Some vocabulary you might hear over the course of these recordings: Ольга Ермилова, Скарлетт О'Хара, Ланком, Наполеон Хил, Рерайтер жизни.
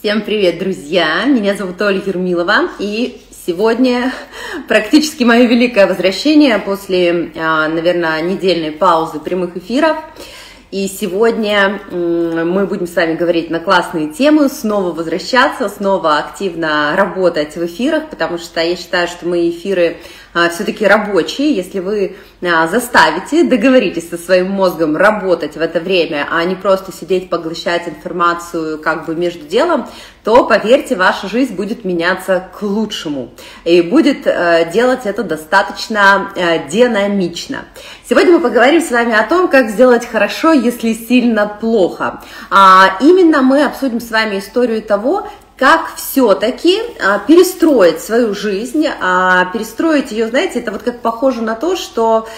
Всем привет, друзья! Меня зовут Ольга Ермилова, и сегодня практически мое великое возвращение после, наверное, недельной паузы прямых эфиров. И сегодня мы будем с вами говорить на классные темы, снова возвращаться, снова активно работать в эфирах, потому что я считаю, что мои эфиры все-таки рабочие. Если вы заставите, договоритесь со своим мозгом работать в это время, а не просто сидеть, поглощать информацию как бы между делом, то, поверьте, ваша жизнь будет меняться к лучшему и будет делать это достаточно динамично. Сегодня мы поговорим с вами о том, как сделать хорошо, если сильно плохо. Именно мы обсудим с вами историю того, как все-таки перестроить свою жизнь, перестроить ее, знаете, это вот как похоже на то, что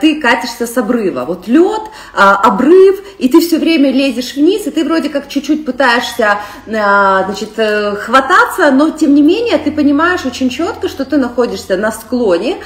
ты катишься с обрыва. Вот лед, обрыв, и ты все время лезешь вниз, и ты вроде как чуть-чуть пытаешься, значит, хвататься, но тем не менее ты понимаешь очень четко, что ты находишься на склоне,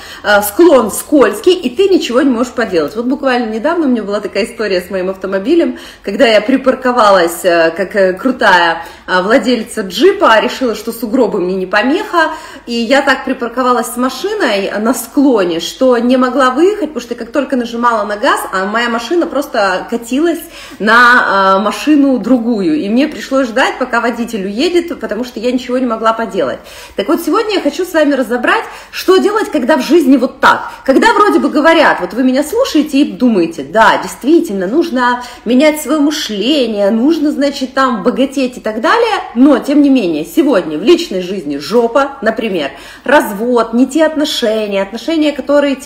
склон скользкий, и ты ничего не можешь поделать. Вот буквально недавно у меня была такая история с моим автомобилем, когда я припарковалась как крутая владельца джипа, решила, что сугробы мне не помеха, и я так припарковалась с машиной на склоне, что не могла выехать, потому что как только нажимала на газ, моя машина просто катилась на машину другую, и мне пришлось ждать, пока водитель уедет, потому что я ничего не могла поделать. Так вот, сегодня я хочу с вами разобрать, что делать, когда в жизни вот так, когда вроде бы говорят, вот вы меня слушаете и думаете, да, действительно, нужно менять свое мышление, нужно, значит, там богатеть и так далее, но тем не менее, сегодня в личной жизни жопа, например, развод, не те отношения, при которых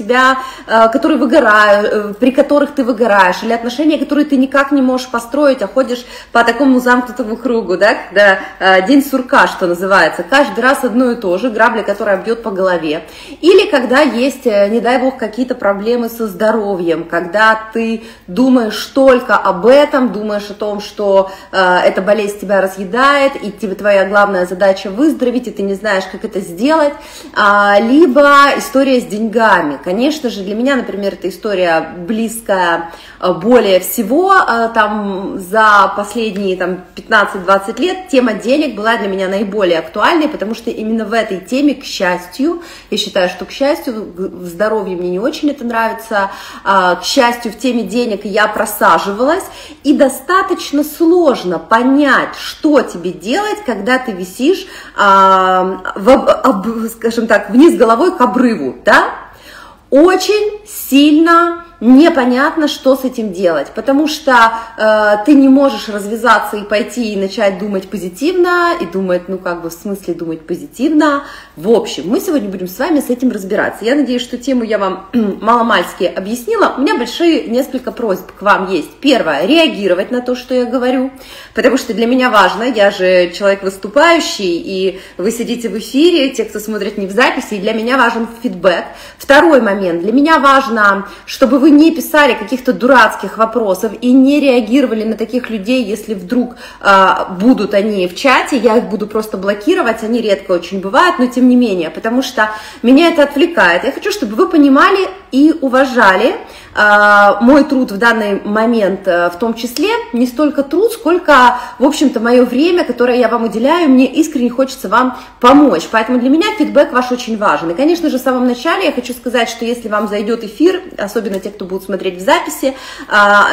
ты выгораешь, или отношения, которые ты никак не можешь построить, а ходишь по такому замкнутому кругу, да, когда день сурка, что называется, каждый раз одно и то же, грабля, которая бьет по голове, или когда есть, не дай бог, какие-то проблемы со здоровьем, когда ты думаешь только об этом, думаешь о том, что эта болезнь тебя разъедает, и тебе твоя главная задача выздороветь, и ты не знаешь, как это сделать, либо история с деньгами. Конечно же, для меня, например, эта история близкая более всего, там, за последние 15-20 лет тема денег была для меня наиболее актуальной, потому что именно в этой теме, к счастью, я считаю, что к счастью, в здоровье мне не очень это нравится, к счастью, в теме денег я просаживалась, и достаточно сложно понять, что тебе делать, когда ты висишь, скажем так, вниз головой к обрыву, да? Очень сильно непонятно, что с этим делать, потому что ты не можешь развязаться и пойти и начать думать позитивно, и думать, ну как бы в смысле думать позитивно. В общем, мы сегодня будем с вами с этим разбираться. Я надеюсь, что тему я вам маломальски объяснила. У меня большие несколько просьб к вам есть. Первое, реагировать на то, что я говорю, потому что для меня важно, я же человек выступающий, и вы сидите в эфире, те, кто смотрит не в записи, и для меня важен фидбэк. Второй момент, для меня важно, чтобы вы не писали каких-то дурацких вопросов и не реагировали на таких людей, если вдруг будут они в чате, я их буду просто блокировать, они редко очень бывают, но тем не менее, потому что меня это отвлекает. Я хочу, чтобы вы понимали и уважали мой труд в данный момент, в том числе, не столько труд, сколько, в общем-то, мое время, которое я вам уделяю, мне искренне хочется вам помочь, поэтому для меня фидбэк ваш очень важен. И, конечно же, в самом начале я хочу сказать, что если вам зайдет эфир, особенно те, кто будут смотреть в записи,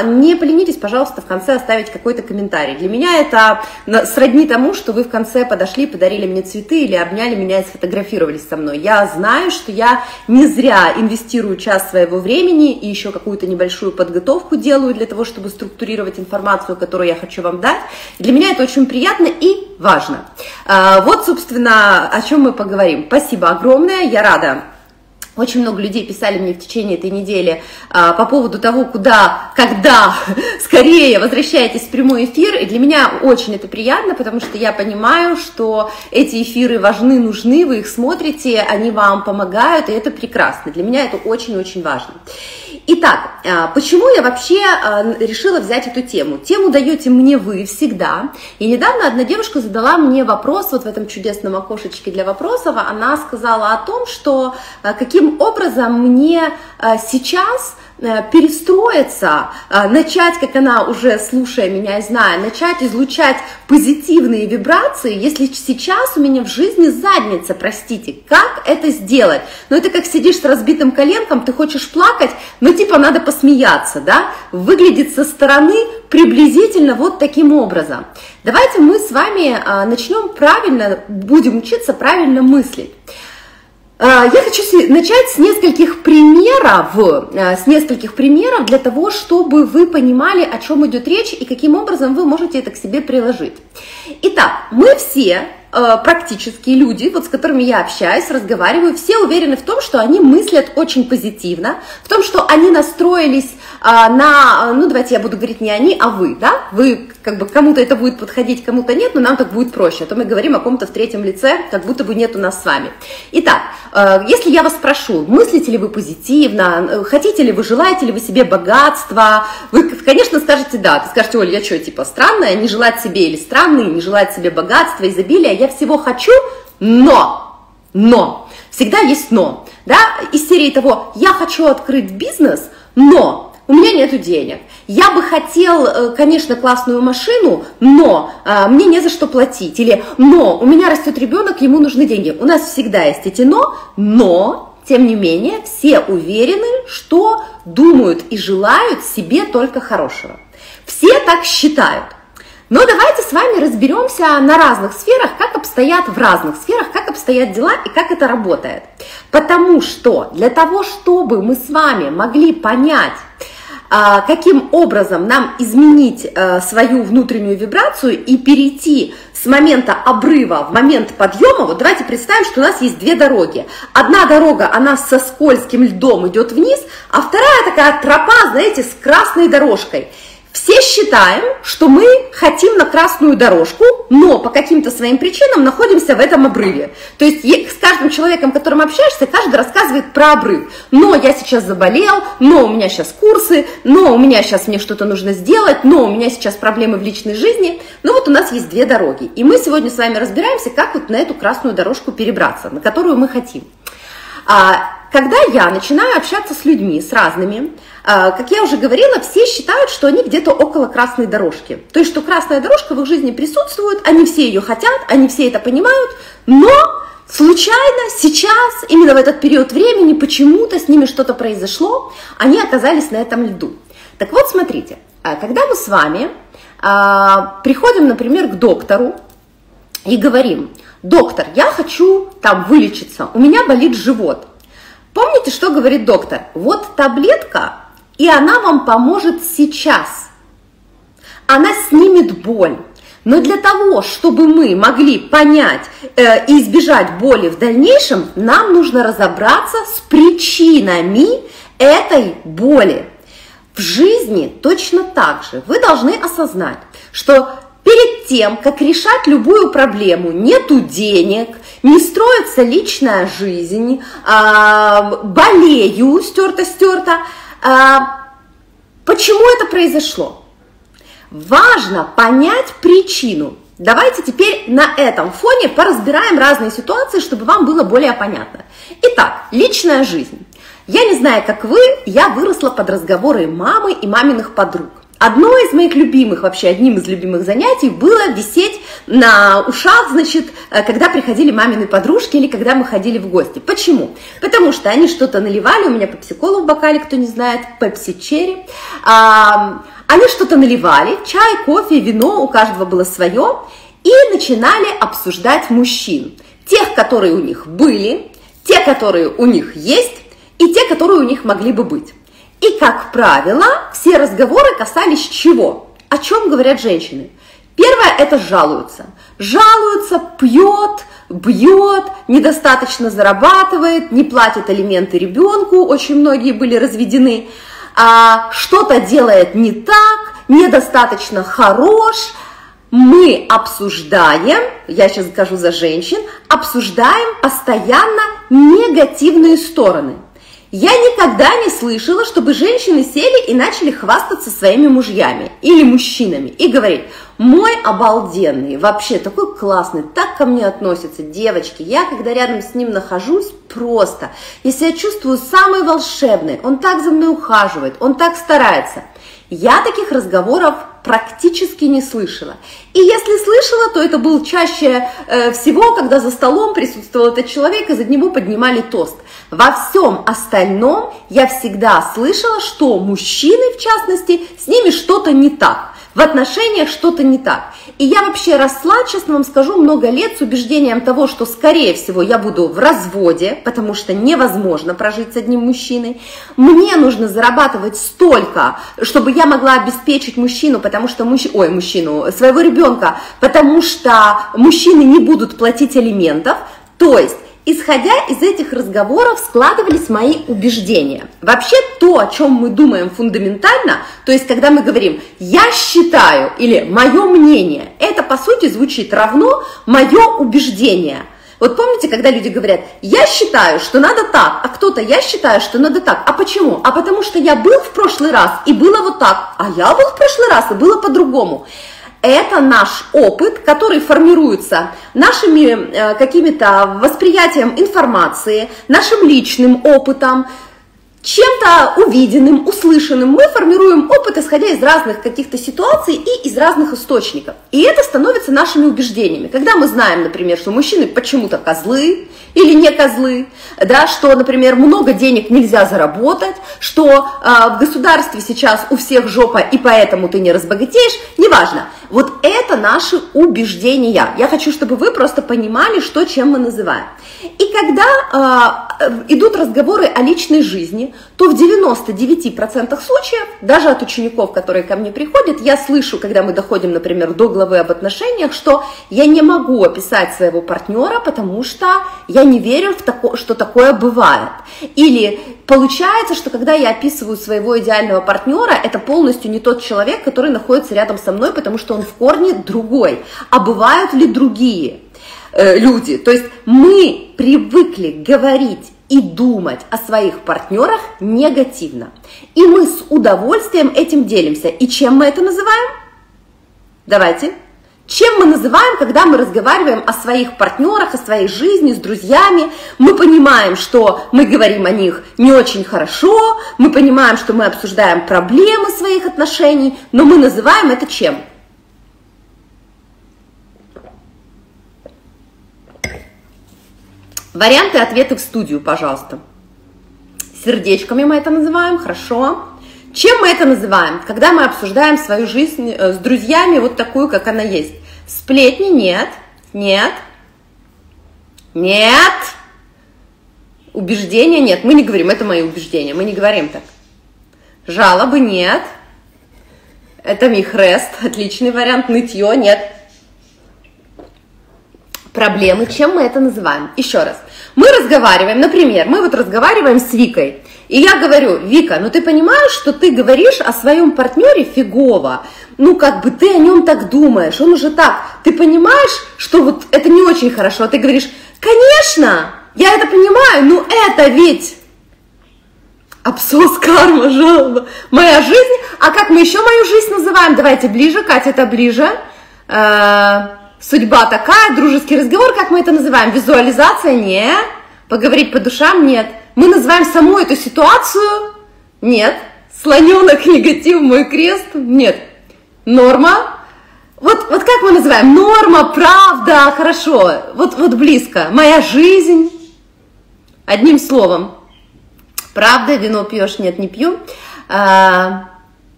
не поленитесь, пожалуйста, в конце оставить какой-то комментарий. Для меня это сродни тому, что вы в конце подошли, подарили мне цветы или обняли меня и сфотографировались со мной. Я знаю, что я не зря инвестирую час своего времени и еще какую-то небольшую подготовку делаю для того, чтобы структурировать информацию, которую я хочу вам дать. Для меня это очень приятно и важно. Вот, собственно, о чем мы поговорим. Спасибо огромное, я рада. Очень много людей писали мне в течение этой недели по поводу того, когда скорее возвращаетесь в прямой эфир. И для меня очень это приятно, потому что я понимаю, что эти эфиры важны, нужны, вы их смотрите, они вам помогают, и это прекрасно. Для меня это очень-очень важно. Итак, почему я вообще решила взять эту тему? Тему даете мне вы всегда. И недавно одна девушка задала мне вопрос, вот в этом чудесном окошечке для вопросов, она сказала о том, что каким образом мне сейчас перестроиться, начать, как она уже, слушая меня и зная, начать излучать позитивные вибрации, если сейчас у меня в жизни задница, простите, как это сделать? Ну, это как сидишь с разбитым коленком, ты хочешь плакать, но типа надо посмеяться, да? Выглядит со стороны приблизительно вот таким образом. Давайте мы с вами начнем правильно, будем учиться правильно мыслить. Я хочу начать с нескольких примеров для того, чтобы вы понимали, о чем идет речь и каким образом вы можете это к себе приложить. Итак, мы все практически люди, вот с которыми я общаюсь, разговариваю, все уверены в том, что они мыслят очень позитивно, в том, что они настроились на, ну давайте я буду говорить не они, а вы, да, вы как бы кому-то это будет подходить, кому-то нет, но нам так будет проще, а то мы говорим о ком-то в третьем лице, как будто бы нет у нас с вами. Итак, если я вас спрошу, мыслите ли вы позитивно, хотите ли вы, желаете ли вы себе богатства, вы, конечно, скажете да, ты скажете, Оль, я что, типа странная, не желать себе или странный, не желать себе богатства, изобилия, я всего хочу, но, всегда есть но, да, из серии того, я хочу открыть бизнес, но у меня нету денег, я бы хотел, конечно, классную машину, но мне не за что платить, или но, у меня растет ребенок, ему нужны деньги, у нас всегда есть эти но, тем не менее, все уверены, что думают и желают себе только хорошего, все так считают. Но давайте с вами разберемся на разных сферах, как обстоят в разных сферах, как обстоят дела и как это работает. Потому что для того, чтобы мы с вами могли понять, каким образом нам изменить свою внутреннюю вибрацию и перейти с момента обрыва в момент подъема, вот давайте представим, что у нас есть две дороги. Одна дорога, она со скользким льдом идет вниз, а вторая такая тропа, знаете, с красной дорожкой. Все считаем, что мы хотим на красную дорожку, но по каким-то своим причинам находимся в этом обрыве. То есть с каждым человеком, с которым общаешься, каждый рассказывает про обрыв. Но я сейчас заболел, но у меня сейчас курсы, но у меня сейчас мне что-то нужно сделать, но у меня сейчас проблемы в личной жизни. Но вот у нас есть две дороги. И мы сегодня с вами разбираемся, как вот на эту красную дорожку перебраться, на которую мы хотим. Когда я начинаю общаться с людьми, с разными, как я уже говорила, все считают, что они где-то около красной дорожки. То есть, что красная дорожка в их жизни присутствует, они все ее хотят, они все это понимают, но случайно сейчас, именно в этот период времени, почему-то с ними что-то произошло, они оказались на этом льду. Так вот, смотрите, когда мы с вами приходим, например, к доктору и говорим: доктор, я хочу там вылечиться, у меня болит живот. Помните, что говорит доктор? Вот таблетка, и она вам поможет сейчас. Она снимет боль. Но для того, чтобы мы могли понять и избежать боли в дальнейшем, нам нужно разобраться с причинами этой боли. В жизни точно так же. Вы должны осознать, что перед тем, как решать любую проблему, нету денег, не строится личная жизнь, болею, стерто-стерто. Почему это произошло? Важно понять причину. Давайте теперь на этом фоне поразбираем разные ситуации, чтобы вам было более понятно. Итак, личная жизнь. Я не знаю, как вы, я выросла под разговоры мамы и маминых подруг. Одно из моих любимых, вообще одним из любимых занятий было висеть на ушах, значит, когда приходили мамины подружки или когда мы ходили в гости. Почему? Потому что они что-то наливали, у меня пепси-кола в бокале, кто не знает, пепси-черри. Они что-то наливали, чай, кофе, вино, у каждого было свое, и начинали обсуждать мужчин. Тех, которые у них были, те, которые у них есть, и те, которые у них могли бы быть. И, как правило, все разговоры касались чего? О чем говорят женщины? Первое – это жалуются. Жалуются, пьет, бьет, недостаточно зарабатывает, не платит алименты ребенку, очень многие были разведены, что-то делает не так, недостаточно хорош. Мы обсуждаем, я сейчас скажу за женщин, обсуждаем постоянно негативные стороны. Я никогда не слышала, чтобы женщины сели и начали хвастаться своими мужьями или мужчинами и говорить: Мой обалденный, вообще такой классный, так ко мне относятся девочки. Я, когда рядом с ним нахожусь, просто, я себя чувствую самой волшебной. Он так за мной ухаживает, он так старается. Я таких разговоров практически не слышала. И если слышала, то это был чаще всего, когда за столом присутствовал этот человек, и за него поднимали тост. Во всем остальном я всегда слышала, что мужчины, в частности, с ними что-то не так. В отношениях что-то не так. И я вообще росла, честно вам скажу, много лет с убеждением того, что, скорее всего, я буду в разводе, потому что невозможно прожить с одним мужчиной. Мне нужно зарабатывать столько, чтобы я могла обеспечить мужчину, потому что своего ребенка, потому что мужчины не будут платить алиментов. То есть, исходя из этих разговоров, складывались мои убеждения. Вообще то, о чем мы думаем фундаментально, то есть когда мы говорим «я считаю» или «мое мнение», это по сути звучит равно «мое убеждение». Вот помните, когда люди говорят «я считаю, что надо так», а кто-то «я считаю, что надо так». А почему? А потому что я был в прошлый раз и было вот так, а я был в прошлый раз и было по-другому. Это наш опыт, который формируется нашими какими-то восприятием информации, нашим личным опытом, чем-то увиденным, услышанным. Мы формируем опыт, исходя из разных каких-то ситуаций и из разных источников. И это становится нашими убеждениями. Когда мы знаем, например, что мужчины почему-то козлы или не козлы, да, что, например, много денег нельзя заработать, что в государстве сейчас у всех жопа, и поэтому ты не разбогатеешь, неважно. Вот это наши убеждения. Я хочу, чтобы вы просто понимали, что чем мы называем. И когда идут разговоры о личной жизни, то в 99% случаев, даже от учеников, которые ко мне приходят, я слышу, когда мы доходим, например, до главы об отношениях, что я не могу описать своего партнера, потому что я не верю, что такое бывает. Или получается, что когда я описываю своего идеального партнера, это полностью не тот человек, который находится рядом со мной, потому что он в корне другой. А бывают ли другие люди? То есть мы привыкли говорить и думать о своих партнерах негативно. И мы с удовольствием этим делимся. И чем мы это называем? Давайте. Чем мы называем, когда мы разговариваем о своих партнерах, о своей жизни, с друзьями? Мы понимаем, что мы говорим о них не очень хорошо, мы понимаем, что мы обсуждаем проблемы своих отношений, но мы называем это чем? Варианты ответов в студию, пожалуйста. Сердечками мы это называем, хорошо. Чем мы это называем, когда мы обсуждаем свою жизнь с друзьями, вот такую, как она есть? Сплетни? Нет. Нет. Нет. Убеждения? Нет. Мы не говорим, это мои убеждения, мы не говорим так. Жалобы? Нет. Это михрест, отличный вариант. Нытье? Нет. Проблемы? Чем мы это называем? Еще раз. Мы разговариваем, например, мы вот разговариваем с Викой. И я говорю: Вика, ну ты понимаешь, что ты говоришь о своем партнере фигово, ну как бы ты о нем так думаешь, он уже так, ты понимаешь, что вот это не очень хорошо, а ты говоришь: конечно, я это понимаю, ну это ведь абсос, карма, жалоба, моя жизнь. А как мы еще мою жизнь называем? Давайте ближе, Катя, это ближе. Судьба такая, дружеский разговор, как мы это называем? Визуализация? Не. Поговорить по душам? Нет. Мы называем саму эту ситуацию? Нет. Слоненок, негатив, мой крест? Нет. Норма? Вот как мы называем? Норма, правда, хорошо. Вот близко. Моя жизнь? Одним словом. Правда, вино пьешь? Нет, не пью.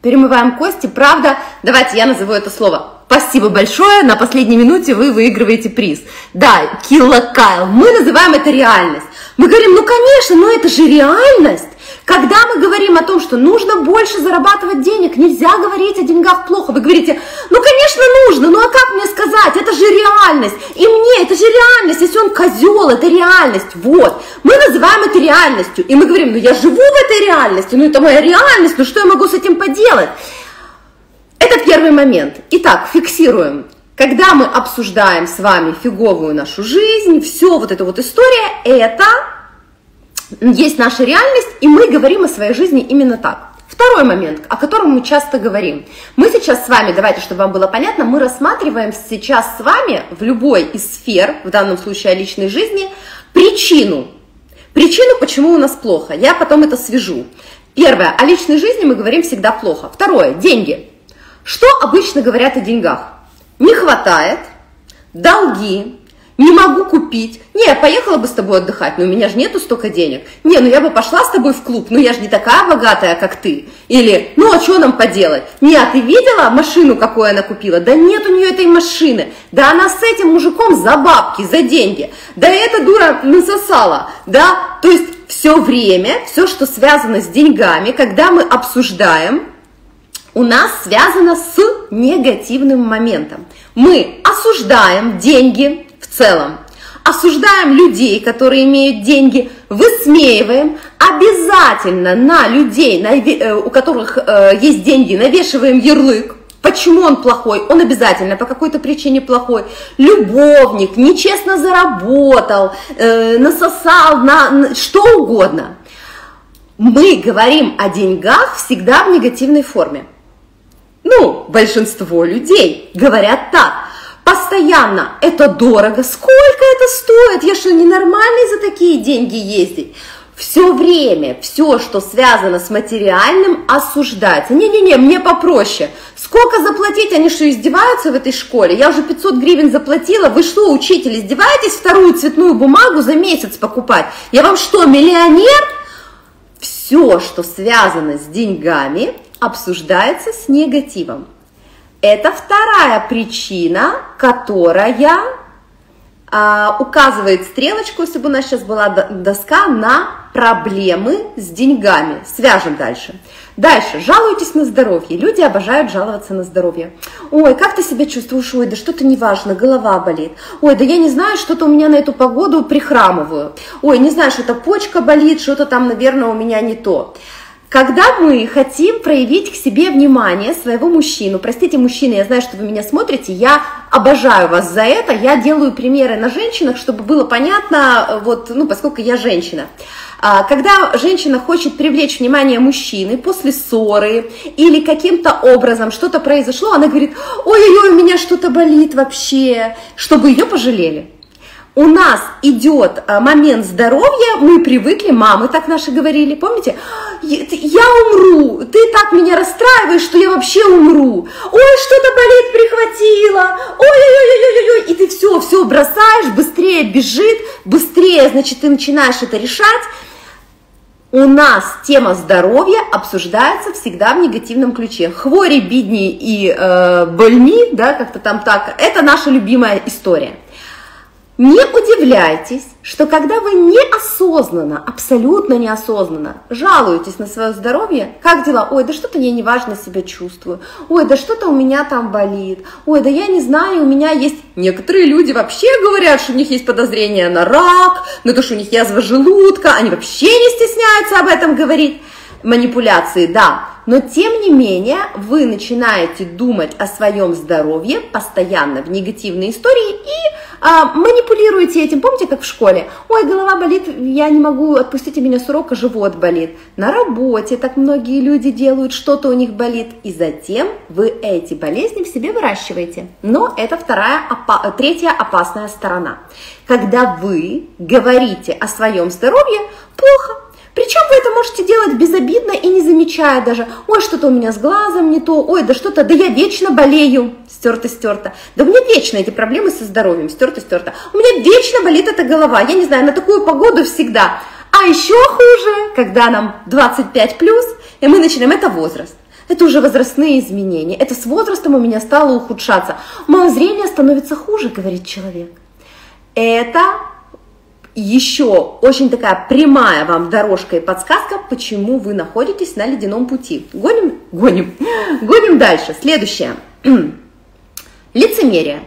Перемываем кости? Правда. Давайте я назову это слово. Спасибо большое, на последней минуте вы выигрываете приз. Да, килокайл, мы называем это реальность. Мы говорим: ну конечно, но это же реальность. Когда мы говорим о том, что нужно больше зарабатывать денег, нельзя говорить о деньгах плохо, вы говорите: ну конечно нужно, ну а как мне сказать, это же реальность. И мне, это же реальность, если он козел, это реальность. Вот, мы называем это реальностью. И мы говорим: ну я живу в этой реальности, ну это моя реальность, ну что я могу с этим поделать? Это первый момент. Итак, фиксируем. Когда мы обсуждаем с вами фиговую нашу жизнь, все вот эта вот история, это есть наша реальность, и мы говорим о своей жизни именно так. Второй момент, о котором мы часто говорим. Мы сейчас с вами, давайте, чтобы вам было понятно, мы рассматриваем сейчас с вами в любой из сфер, в данном случае о личной жизни, причину. Причину, почему у нас плохо. Я потом это свяжу. Первое, о личной жизни мы говорим всегда плохо. Второе, деньги. Что обычно говорят о деньгах? Не хватает, долги, не могу купить. Не, я поехала бы с тобой отдыхать, но у меня же нету столько денег. Не, ну я бы пошла с тобой в клуб, но я же не такая богатая, как ты. Или, ну а что нам поделать? Не, а ты видела машину, какую она купила? Да нет у нее этой машины. Да она с этим мужиком за бабки, за деньги. Да эта дура насосала. Да, то есть все время, все, что связано с деньгами, когда мы обсуждаем, у нас связано с негативным моментом. Мы осуждаем деньги. В целом, осуждаем людей, которые имеют деньги, высмеиваем, обязательно на людей, у которых есть деньги, навешиваем ярлык. Почему он плохой? Он обязательно по какой-то причине плохой. Любовник, нечестно заработал, насосал, что угодно. Мы говорим о деньгах всегда в негативной форме. Ну, большинство людей говорят так. Постоянно, это дорого, сколько это стоит, я что, ненормальный за такие деньги ездить? Все время, все, что связано с материальным, осуждается. Не-не-не, мне попроще. Сколько заплатить, они что, издеваются в этой школе? Я уже 500 гривен заплатила, вы что, учитель, издеваетесь вторую цветную бумагу за месяц покупать? Я вам что, миллионер? Все, что связано с деньгами, обсуждается с негативом. Это вторая причина, которая указывает стрелочку, если бы у нас сейчас была доска, на проблемы с деньгами. Свяжем дальше. Дальше. Жалуйтесь на здоровье. Люди обожают жаловаться на здоровье. Ой, как ты себя чувствуешь? Ой, да что-то неважно, голова болит. Ой, да я не знаю, что-то у меня на эту погоду прихрамываю. Ой, не знаю, что-то почка болит, что-то там, наверное, у меня не то. Когда мы хотим проявить к себе внимание своего мужчину, простите, мужчины, я знаю, что вы меня смотрите, я обожаю вас за это, я делаю примеры на женщинах, чтобы было понятно, вот, ну, поскольку я женщина. Когда женщина хочет привлечь внимание мужчины после ссоры или каким-то образом что-то произошло, она говорит, ой-ой-ой, у меня что-то болит вообще, чтобы ее пожалели. У нас идет момент здоровья, мы привыкли, мамы так наши говорили, помните? Я умру, ты так меня расстраиваешь, что я вообще умру. Ой, что-то болит, прихватило, ой-ой-ой-ой-ой-ой. И ты все бросаешь, быстрее бежит, быстрее, значит, ты начинаешь это решать. У нас тема здоровья обсуждается всегда в негативном ключе. Хвори, бедни и больни, да, как-то там так, это наша любимая история. Не удивляйтесь, что когда вы неосознанно, абсолютно неосознанно жалуетесь на свое здоровье, как дела? Ой, да что-то я неважно себя чувствую, ой, да что-то у меня там болит, ой, да я не знаю, у меня есть... Некоторые люди вообще говорят, что у них есть подозрение на рак, на то, что у них язва желудка, они вообще не стесняются об этом говорить. Манипуляции, да, но тем не менее вы начинаете думать о своем здоровье постоянно в негативной истории и манипулируете этим. Помните, как в школе? Ой, голова болит, я не могу, отпустите меня с урока, живот болит. На работе так многие люди делают, что-то у них болит, и затем вы эти болезни в себе выращиваете. Но это третья опасная сторона. Когда вы говорите о своем здоровье плохо, причем вы это можете делать безобидно и не замечая даже. Ой, что-то у меня с глазом не то. Ой, да что-то, да я вечно болею. Стерто-стерто. Да у меня вечно эти проблемы со здоровьем. Стерто-стерто. У меня вечно болит эта голова. Я не знаю, на такую погоду всегда. А еще хуже, когда нам 25+, и мы начинаем, это возраст. Это уже возрастные изменения. Это с возрастом у меня стало ухудшаться. Мое зрение становится хуже, говорит человек. Это... Еще очень такая прямая вам дорожка и подсказка, почему вы находитесь на ледяном пути. Гоним дальше. Следующее. Лицемерие.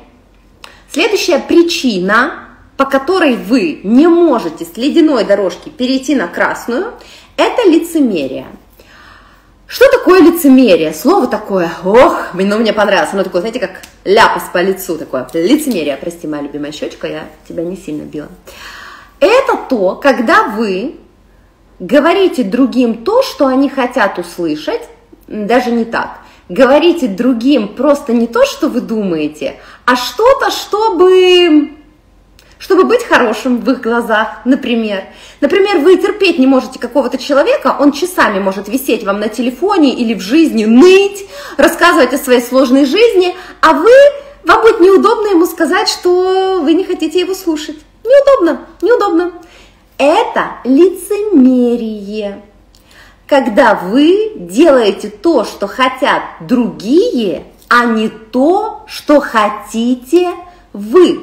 Следующая причина, по которой вы не можете с ледяной дорожки перейти на красную, это лицемерие. Что такое лицемерие? Слово такое, ох, ну мне понравилось, оно такое, знаете, как ляпас по лицу такое. Лицемерие, прости, моя любимая щечка, я тебя не сильно била. Это то, когда вы Говорите другим то, что они хотят услышать, даже не так. Говорите другим просто не то, что вы думаете, а что-то, чтобы быть хорошим в их глазах, например. Например, вы терпеть не можете какого-то человека, он часами может висеть вам на телефоне или в жизни, ныть, рассказывать о своей сложной жизни, а вам будет неудобно ему сказать, что вы не хотите его слушать. Неудобно, неудобно. Это лицемерие. Когда вы делаете то, что хотят другие, а не то, что хотите вы.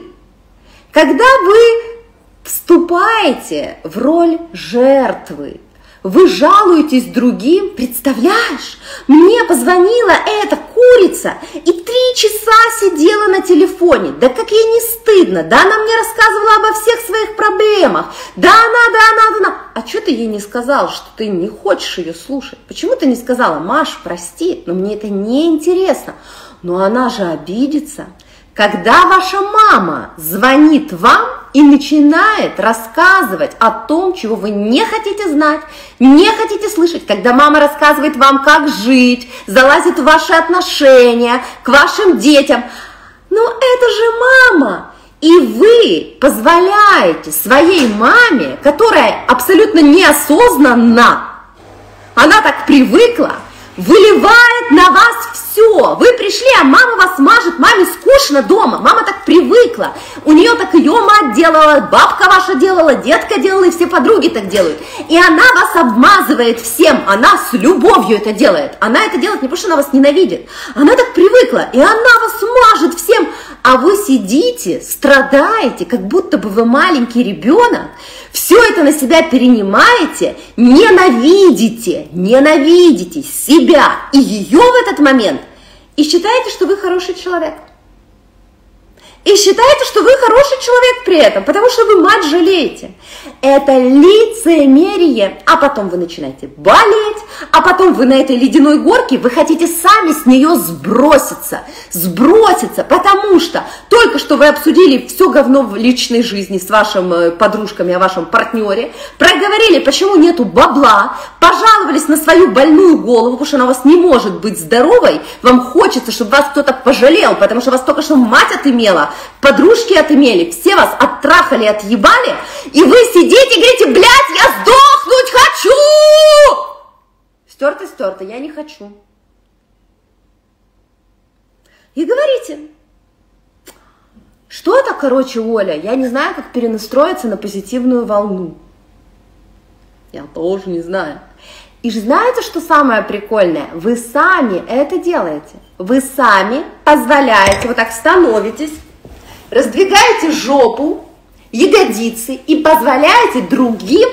Когда вы вступаете в роль жертвы, вы жалуетесь другим, представляешь, мне позвонила эта курица и 3 часа сидела на телефоне, да как ей не стыдно, да она мне рассказывала обо всех своих проблемах, да она. А что ты ей не сказал, что ты не хочешь ее слушать? Почему ты не сказала, Маш, прости, но мне это неинтересно, но она же обидится. Когда ваша мама звонит вам и начинает рассказывать о том, чего вы не хотите знать, не хотите слышать, когда мама рассказывает вам, как жить, залазит в ваши отношения, к вашим детям, ну это же мама! И вы позволяете своей маме, которая абсолютно неосознанно, она так привыкла, выливает на вас все. Вы пришли, а мама вас мажет, маме скучно дома, мама так привыкла. У нее так ее мать делала, бабка ваша делала, детка делала, и все подруги так делают. И она вас обмазывает всем, она с любовью это делает. Она это делает не потому, что она вас ненавидит, она так привыкла, и она вас мажет всем. А вы сидите, страдаете, как будто бы вы маленький ребенок, все это на себя перенимаете, ненавидите себя и ее в этот момент, и считаете, что вы хороший человек. И считаете, что вы хороший человек при этом, потому что вы мать жалеете. Это лицемерие. А потом вы начинаете болеть, а потом вы на этой ледяной горке, вы хотите сами с нее сброситься, потому что только что вы обсудили все говно в личной жизни с вашими подружками, о вашем партнере, проговорили, почему нету бабла, пожаловались на свою больную голову, потому что она у вас не может быть здоровой, вам хочется, чтобы вас кто-то пожалел, потому что вас только что мать отымела, подружки отымели, все вас оттрахали, отъебали, и вы сидите и говорите, блядь, я сдохнуть хочу! Стерто-стерто, я не хочу. И говорите, что это, короче, Оля, я не знаю, как перенастроиться на позитивную волну. Я тоже не знаю. И же знаете, что самое прикольное? Вы сами это делаете. Вы сами позволяете, вот так становитесь, раздвигаете жопу, ягодицы и позволяете другим,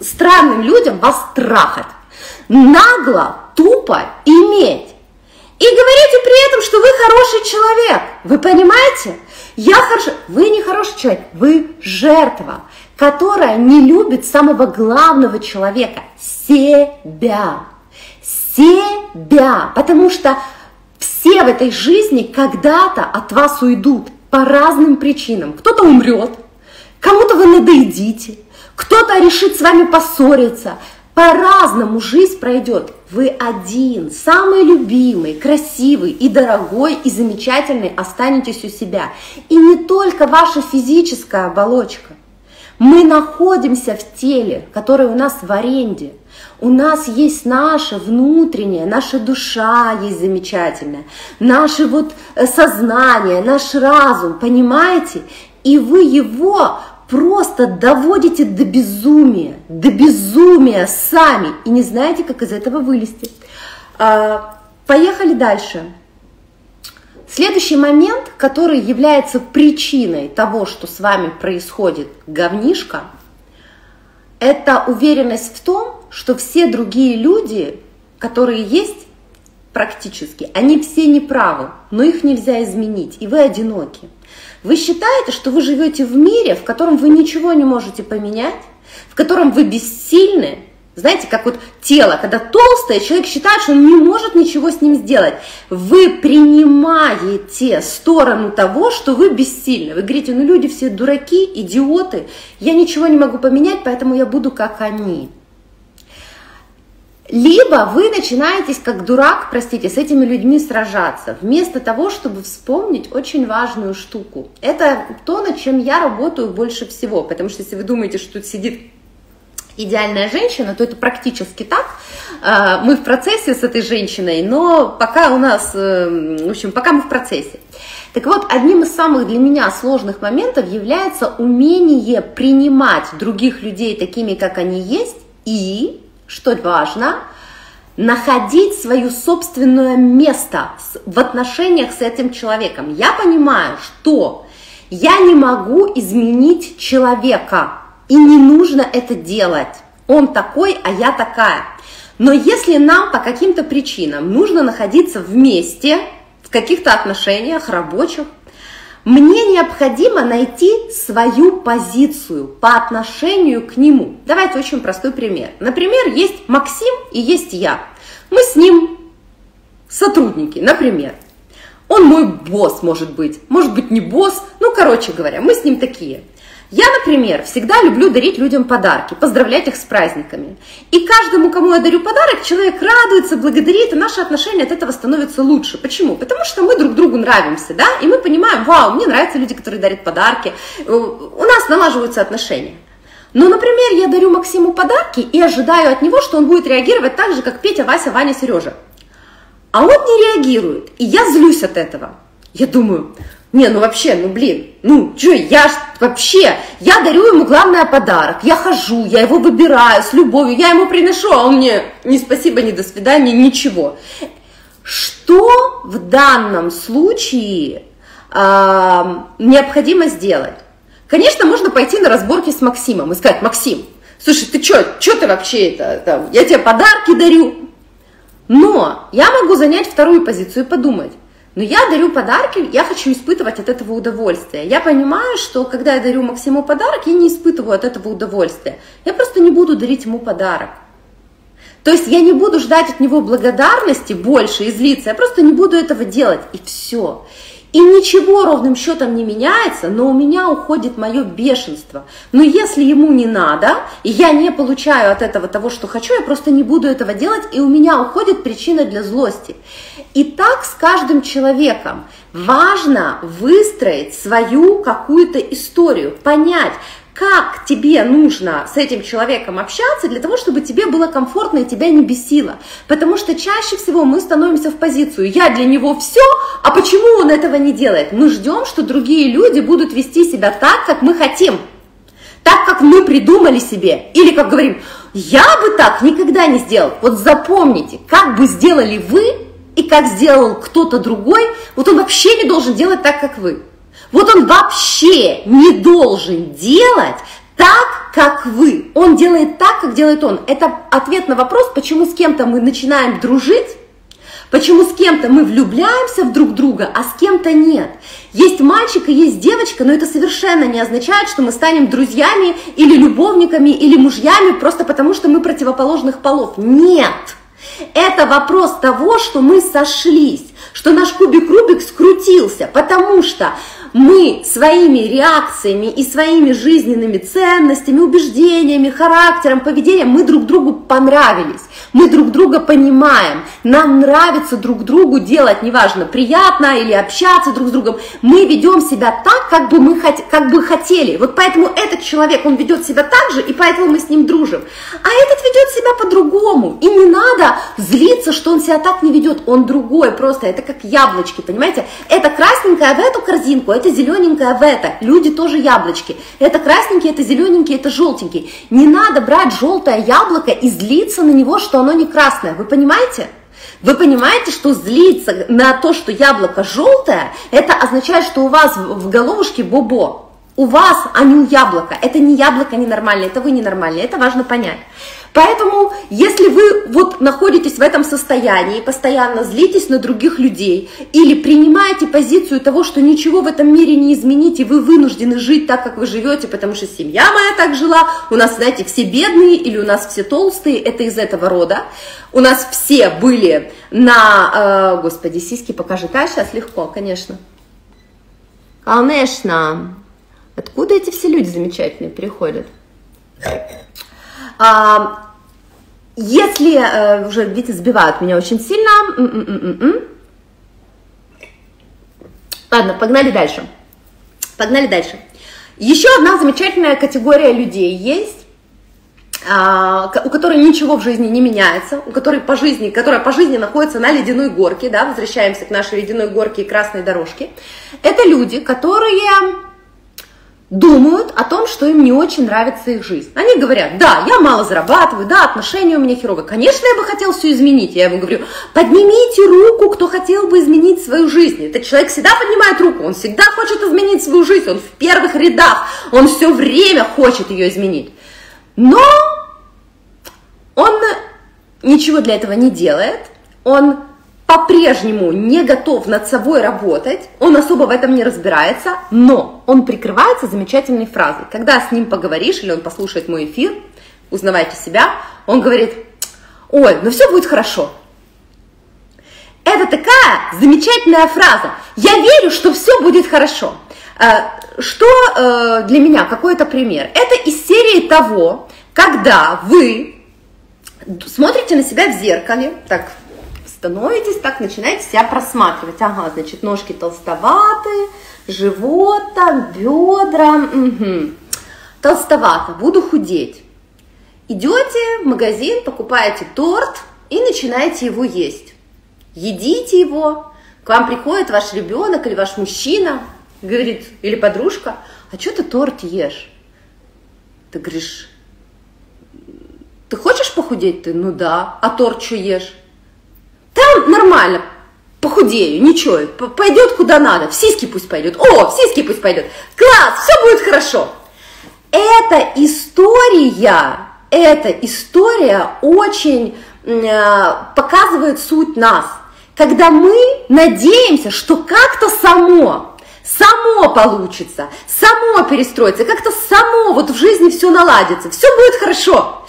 странным людям вас трахать. Нагло, тупо иметь. И говорите при этом, что вы хороший человек. Вы понимаете? Я хороший. Вы не хороший человек, вы жертва, которая не любит самого главного человека – себя. Себя. Потому что все в этой жизни когда-то от вас уйдут по разным причинам. Кто-то умрет, кому-то вы надоедите, кто-то решит с вами поссориться. По-разному жизнь пройдет. Вы один, самый любимый, красивый и дорогой, и замечательный останетесь у себя. И не только ваша физическая оболочка. Мы находимся в теле, которое у нас в аренде. У нас есть наше внутреннее, наша душа есть замечательная, наше вот сознание, наш разум, понимаете? И вы его просто доводите до безумия сами, и не знаете, как из этого вылезти. Поехали дальше. Следующий момент, который является причиной того, что с вами происходит говнишко, это уверенность в том, что все другие люди, которые есть практически, они все неправы, но их нельзя изменить, и вы одиноки. Вы считаете, что вы живете в мире, в котором вы ничего не можете поменять, в котором вы бессильны. Знаете, как вот тело, когда толстое, человек считает, что он не может ничего с ним сделать. Вы принимаете сторону того, что вы бессильны. Вы говорите, ну люди все дураки, идиоты, я ничего не могу поменять, поэтому я буду как они. Либо вы начинаете, как дурак, простите, с этими людьми сражаться, вместо того, чтобы вспомнить очень важную штуку. Это то, над чем я работаю больше всего, потому что если вы думаете, что тут сидит идеальная женщина, то это практически так. Мы в процессе с этой женщиной, но пока у нас, в общем, пока мы в процессе. Так вот, одним из самых для меня сложных моментов является умение принимать других людей такими, как они есть, и, что важно, находить свое собственное место в отношениях с этим человеком. Я понимаю, что я не могу изменить человека, и не нужно это делать. Он такой, а я такая. Но если нам по каким-то причинам нужно находиться вместе, в каких-то отношениях рабочих, мне необходимо найти свою позицию по отношению к нему. Давайте очень простой пример. Например, есть Максим и есть я. Мы с ним сотрудники, например. Он мой босс, может быть не босс, ну, короче говоря, мы с ним такие. Я, например, всегда люблю дарить людям подарки, поздравлять их с праздниками. И каждому, кому я дарю подарок, человек радуется, благодарит, и наши отношения от этого становятся лучше. Почему? Потому что мы друг другу нравимся, да, и мы понимаем, вау, мне нравятся люди, которые дарят подарки, у нас налаживаются отношения. Но, например, я дарю Максиму подарки и ожидаю от него, что он будет реагировать так же, как Петя, Вася, Ваня, Сережа. А он не реагирует, и я злюсь от этого. Я думаю... Не, ну вообще, ну блин, ну чё, я вообще, я дарю ему главное подарок, я хожу, я его выбираю с любовью, я ему приношу, а он мне ни спасибо, ни до свидания, ничего. Что в данном случае необходимо сделать? Конечно, можно пойти на разборки с Максимом и сказать: Максим, слушай, ты чё ты вообще это, там, я тебе подарки дарю. Но я могу занять вторую позицию и подумать. Но я дарю подарки, я хочу испытывать от этого удовольствие. Я понимаю, что когда я дарю Максиму подарок, я не испытываю от этого удовольствия. Я просто не буду дарить ему подарок. То есть я не буду ждать от него благодарности больше и злиться, я просто не буду этого делать, и все. И ничего ровным счетом не меняется, но у меня уходит мое бешенство. Но если ему не надо, и я не получаю от этого того, что хочу, я просто не буду этого делать, и у меня уходит причина для злости. И так с каждым человеком. Важно выстроить свою какую-то историю, понять, как тебе нужно с этим человеком общаться для того, чтобы тебе было комфортно и тебя не бесило. Потому что чаще всего мы становимся в позицию «я для него все, а почему он этого не делает?». Мы ждем, что другие люди будут вести себя так, как мы хотим, так, как мы придумали себе. Или как говорим «я бы так никогда не сделал». Вот запомните, как бы сделали вы и как сделал кто-то другой, вот он вообще не должен делать так, как вы. Вот он вообще не должен делать так, как вы. Он делает так, как делает он. Это ответ на вопрос, почему с кем-то мы начинаем дружить, почему с кем-то мы влюбляемся в друг друга, а с кем-то нет. Есть мальчик и есть девочка, но это совершенно не означает, что мы станем друзьями или любовниками, или мужьями просто потому, что мы противоположных полов. Нет! Это вопрос того, что мы сошлись, что наш кубик Рубик скрутился, потому что... Мы своими реакциями и своими жизненными ценностями, убеждениями, характером, поведением мы друг другу понравились, мы друг друга понимаем, нам нравится друг другу делать, неважно, приятно или общаться друг с другом, мы ведем себя так, как бы хотели, вот поэтому этот человек, он ведет себя так же, и поэтому мы с ним дружим, а этот ведет себя по-другому, и не надо злиться, что он себя так не ведет, он другой просто, это как яблочки, понимаете, это красненькое в эту корзинку, это зелененькое в это. Люди тоже яблочки. Это красненькие, это зелененькие, это желтенькие. Не надо брать желтое яблоко и злиться на него, что оно не красное. Вы понимаете? Вы понимаете, что злиться на то, что яблоко желтое, это означает, что у вас в головушке бобо. У вас, а не у яблока. Это не яблоко ненормальное, это вы ненормальные. Это важно понять. Поэтому, если вы вот находитесь в этом состоянии, постоянно злитесь на других людей или принимаете позицию того, что ничего в этом мире не измените, вы вынуждены жить так, как вы живете, потому что семья моя так жила, у нас, знаете, все бедные или у нас все толстые, это из этого рода, у нас все были на... Господи, сиськи покажи, да, сейчас легко, конечно. Конечно. Откуда эти все люди замечательные приходят? Если уже, видите, сбивают меня очень сильно. Ладно, погнали дальше. Погнали дальше. Еще одна замечательная категория людей есть, у которой ничего в жизни не меняется, у которой по жизни, которая по жизни находится на ледяной горке, да, возвращаемся к нашей ледяной горке и красной дорожке. Это люди, которые думают о том, что им не очень нравится их жизнь. Они говорят: да, я мало зарабатываю, да, отношения у меня херовые. Конечно, я бы хотел все изменить. Я ему говорю: поднимите руку, кто хотел бы изменить свою жизнь. Этот человек всегда поднимает руку, он всегда хочет изменить свою жизнь, он в первых рядах, он все время хочет ее изменить. Но он ничего для этого не делает, он по-прежнему не готов над собой работать, он особо в этом не разбирается, но он прикрывается замечательной фразой. Когда с ним поговоришь, или он послушает мой эфир, узнавайте себя, он говорит: ой, ну все будет хорошо. Это такая замечательная фраза. Я верю, что все будет хорошо. Что для меня какой-то пример? Это из серии того, когда вы смотрите на себя в зеркале, так, становитесь, так начинаете себя просматривать. Ага, значит, ножки толстоваты, живот там, бедра, толстовато, буду худеть. Идете в магазин, покупаете торт и начинаете его есть. Едите его, к вам приходит ваш ребенок или ваш мужчина, говорит, или подружка: а что ты торт ешь? Ты говоришь: ты хочешь похудеть? Ты: ну да. А торт что ешь? Там нормально, похудею, ничего, пойдет куда надо, в сиськи пусть пойдет, о, в сиськи пусть пойдет, класс, все будет хорошо. Эта история очень показывает суть нас, когда мы надеемся, что как-то само получится, само перестроится, как-то само вот в жизни все наладится, все будет хорошо.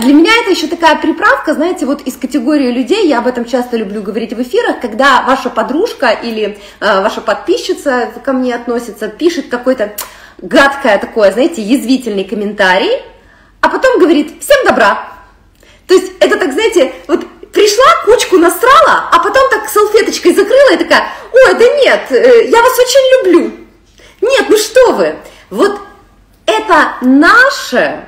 Для меня это еще такая приправка, знаете, вот из категории людей, я об этом часто люблю говорить в эфирах, когда ваша подружка или ваша подписчица ко мне относится, пишет какой-то гадкое такое, знаете, язвительный комментарий, а потом говорит: всем добра. То есть это так, знаете, вот пришла, кучку насрала, а потом так салфеточкой закрыла и такая: ой, да нет, я вас очень люблю. Нет, ну что вы. Вот это наше,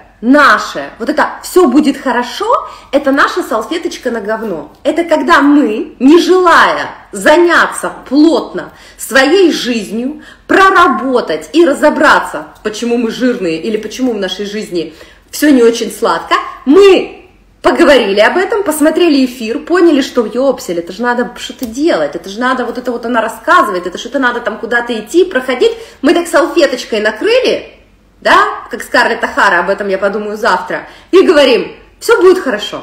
вот это все будет хорошо, это наша салфеточка на говно. Это когда мы, не желая заняться плотно своей жизнью, проработать и разобраться, почему мы жирные или почему в нашей жизни все не очень сладко, мы поговорили об этом, посмотрели эфир, поняли, что ёпсель, это же надо что-то делать, это же надо, вот это вот она рассказывает, это что-то надо там куда-то идти, проходить, мы так салфеточкой накрыли, да, как Скарлетт О'Хара, об этом я подумаю завтра, и говорим: все будет хорошо,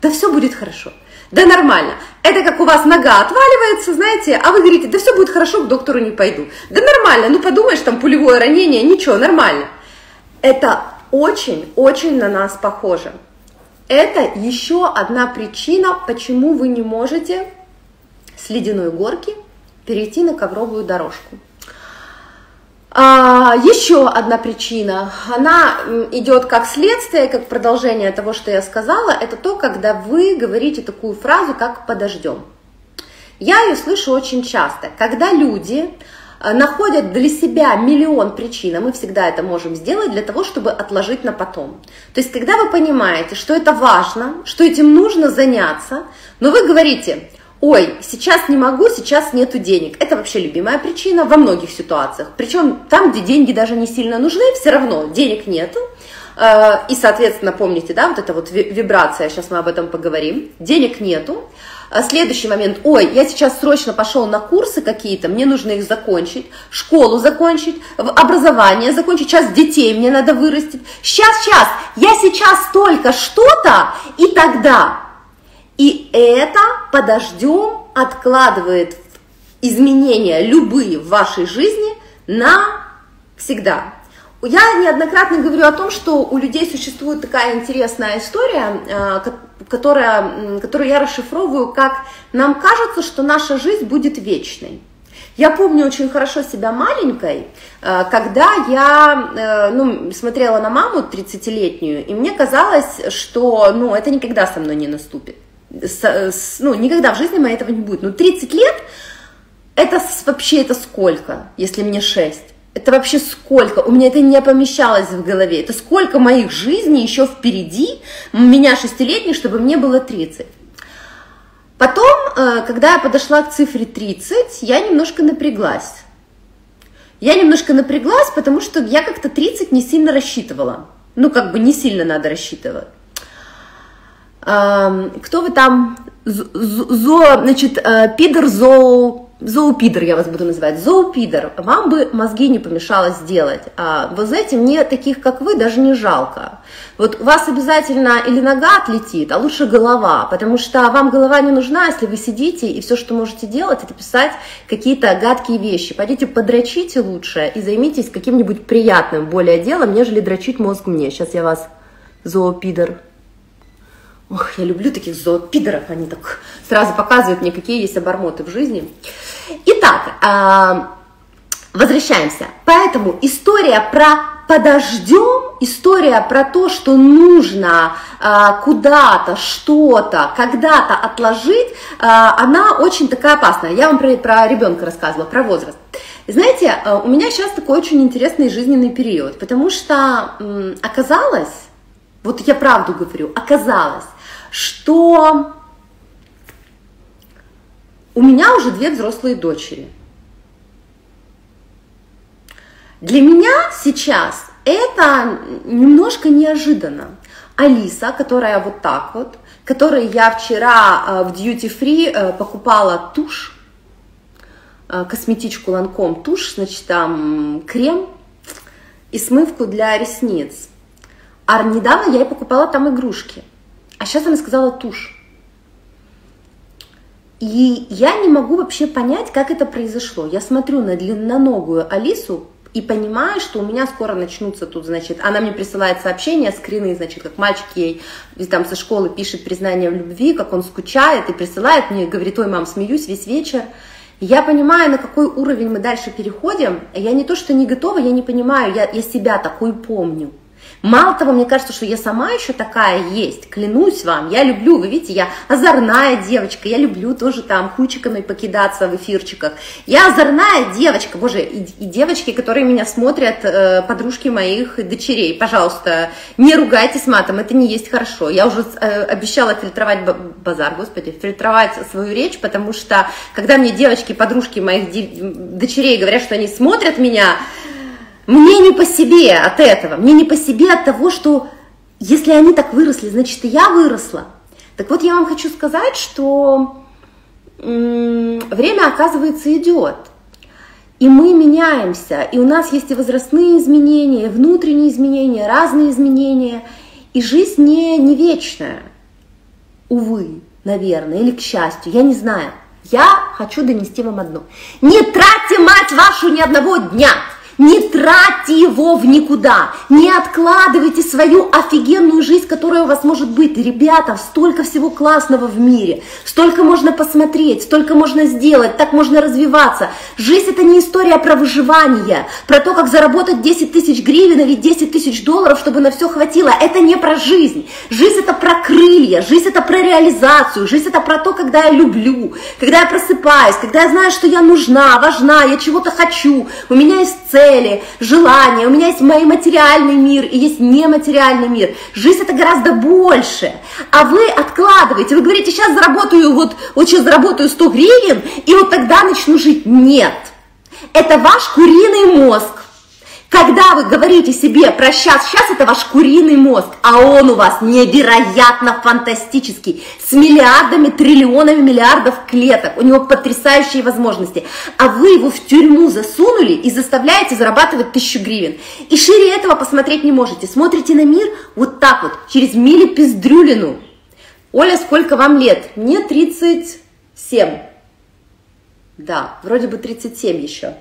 да все будет хорошо, да нормально. Это как у вас нога отваливается, знаете, а вы говорите: да все будет хорошо, к доктору не пойду, да нормально, ну подумаешь, там пулевое ранение, ничего, нормально. Это очень-очень на нас похоже. Это еще одна причина, почему вы не можете с ледяной горки перейти на ковровую дорожку. Еще одна причина, она идет как следствие, как продолжение того, что я сказала, это то, когда вы говорите такую фразу, как «подождем». Я ее слышу очень часто, когда люди находят для себя миллион причин, а мы всегда это можем сделать для того, чтобы отложить на потом. То есть, когда вы понимаете, что это важно, что этим нужно заняться, но вы говорите: ой, сейчас не могу, сейчас нету денег. Это вообще любимая причина во многих ситуациях. Причем там, где деньги даже не сильно нужны, все равно денег нету. И, соответственно, помните, да, вот эта вот вибрация, сейчас мы об этом поговорим. Денег нету. Следующий момент: ой, я сейчас срочно пошел на курсы какие-то, мне нужно их закончить, школу закончить, образование закончить, сейчас детей мне надо вырастить. Сейчас, я сейчас только что-то и тогда. И это «подождем» откладывает изменения любые в вашей жизни навсегда. Я неоднократно говорю о том, что у людей существует такая интересная история, которую я расшифровываю, как нам кажется, что наша жизнь будет вечной. Я помню очень хорошо себя маленькой, когда я смотрела на маму 30-летнюю, и мне казалось, что это никогда со мной не наступит. Никогда в жизни моей этого не будет. 30 лет, это вообще это сколько, если мне 6? Это вообще сколько? У меня это не помещалось в голове. Это сколько моих жизней еще впереди, меня 6-летней, чтобы мне было 30. Потом, когда я подошла к цифре 30, я немножко напряглась. Я немножко напряглась, потому что я как-то 30 не сильно рассчитывала. Не сильно надо рассчитывать. Кто вы там? Пидор, зоопидор я вас буду называть. Зоопидор, вам бы мозги не помешало сделать. Вы знаете, мне таких, как вы, даже не жалко. У вас обязательно или нога отлетит, а лучше голова, потому что вам голова не нужна, если вы сидите, и все, что можете делать, это писать какие-то гадкие вещи. Пойдите подрочите лучше и займитесь каким-нибудь приятным более делом, нежели дрочить мозг мне. Сейчас я вас, зоопидор. Ох, я люблю таких зоопидоров, они так сразу показывают мне, какие есть обормоты в жизни. Итак, возвращаемся. Поэтому история про подождем, история про то, что нужно куда-то, что-то, когда-то отложить, она очень такая опасная. Я вам про ребенка рассказывала, про возраст. Знаете, у меня сейчас такой очень интересный жизненный период, потому что оказалось, я правду говорю, оказалось, что у меня уже 2 взрослые дочери. Для меня сейчас это немножко неожиданно. Алиса, которая которой я вчера в Duty Free покупала тушь, косметичку Ланком, тушь, крем и смывку для ресниц. А недавно я ей покупала там игрушки, а сейчас она сказала тушь. И я не могу вообще понять, как это произошло. Я смотрю на длинноногую Алису и понимаю, что у меня скоро начнутся тут, она мне присылает сообщения, скрины, как мальчик ей со школы пишет признание в любви, как он скучает и присылает мне, говорит, ой, мам, смеюсь весь вечер. Я понимаю, на какой уровень мы дальше переходим. Я не то, что не готова, я не понимаю, я себя такой помню. Мало того, мне кажется, что я сама еще такая есть, клянусь вам, я люблю, вы видите, я озорная девочка, я люблю тоже кучиками покидаться в эфирчиках, я озорная девочка, боже, и девочки, которые меня смотрят, подружки моих дочерей, пожалуйста, не ругайтесь матом, это не есть хорошо, я уже обещала фильтровать базар, господи, фильтровать свою речь, потому что, когда мне девочки, подружки моих дочерей говорят, что они смотрят меня, мне не по себе от этого, мне не по себе от того, что если они так выросли, значит и я выросла. Так вот, я вам хочу сказать, что время, оказывается, идет, и мы меняемся, и у нас есть и возрастные изменения, и внутренние изменения, разные изменения, и жизнь не вечная, увы, наверное, или к счастью, я не знаю. Я хочу донести вам одно. Не тратьте, мать вашу, ни одного дня! Не тратьте его в никуда, не откладывайте свою офигенную жизнь, которая у вас может быть. Ребята, столько всего классного в мире, столько можно посмотреть, столько можно сделать, так можно развиваться. Жизнь – это не история про выживание, про то, как заработать 10 тысяч гривен или 10 тысяч долларов, чтобы на все хватило. Это не про жизнь. Жизнь – это про крылья, жизнь – это про реализацию, жизнь – это про то, когда я люблю, когда я просыпаюсь, когда я знаю, что я нужна, важна, я чего-то хочу, у меня есть цель. Желания, у меня есть мой материальный мир и есть нематериальный мир. Жизнь это гораздо больше, а вы откладываете, вы говорите, сейчас заработаю, вот сейчас заработаю 100 гривен и вот тогда начну жить. Нет, это ваш куриный мозг. Когда вы говорите себе про сейчас это ваш куриный мозг, а он у вас невероятно фантастический, с миллиардами, триллионами миллиардов клеток, у него потрясающие возможности, а вы его в тюрьму засунули и заставляете зарабатывать 1000 гривен, и шире этого посмотреть не можете, смотрите на мир вот так вот, через милипиздрюлину. Оля, сколько вам лет? Мне 37, да, вроде бы 37 еще.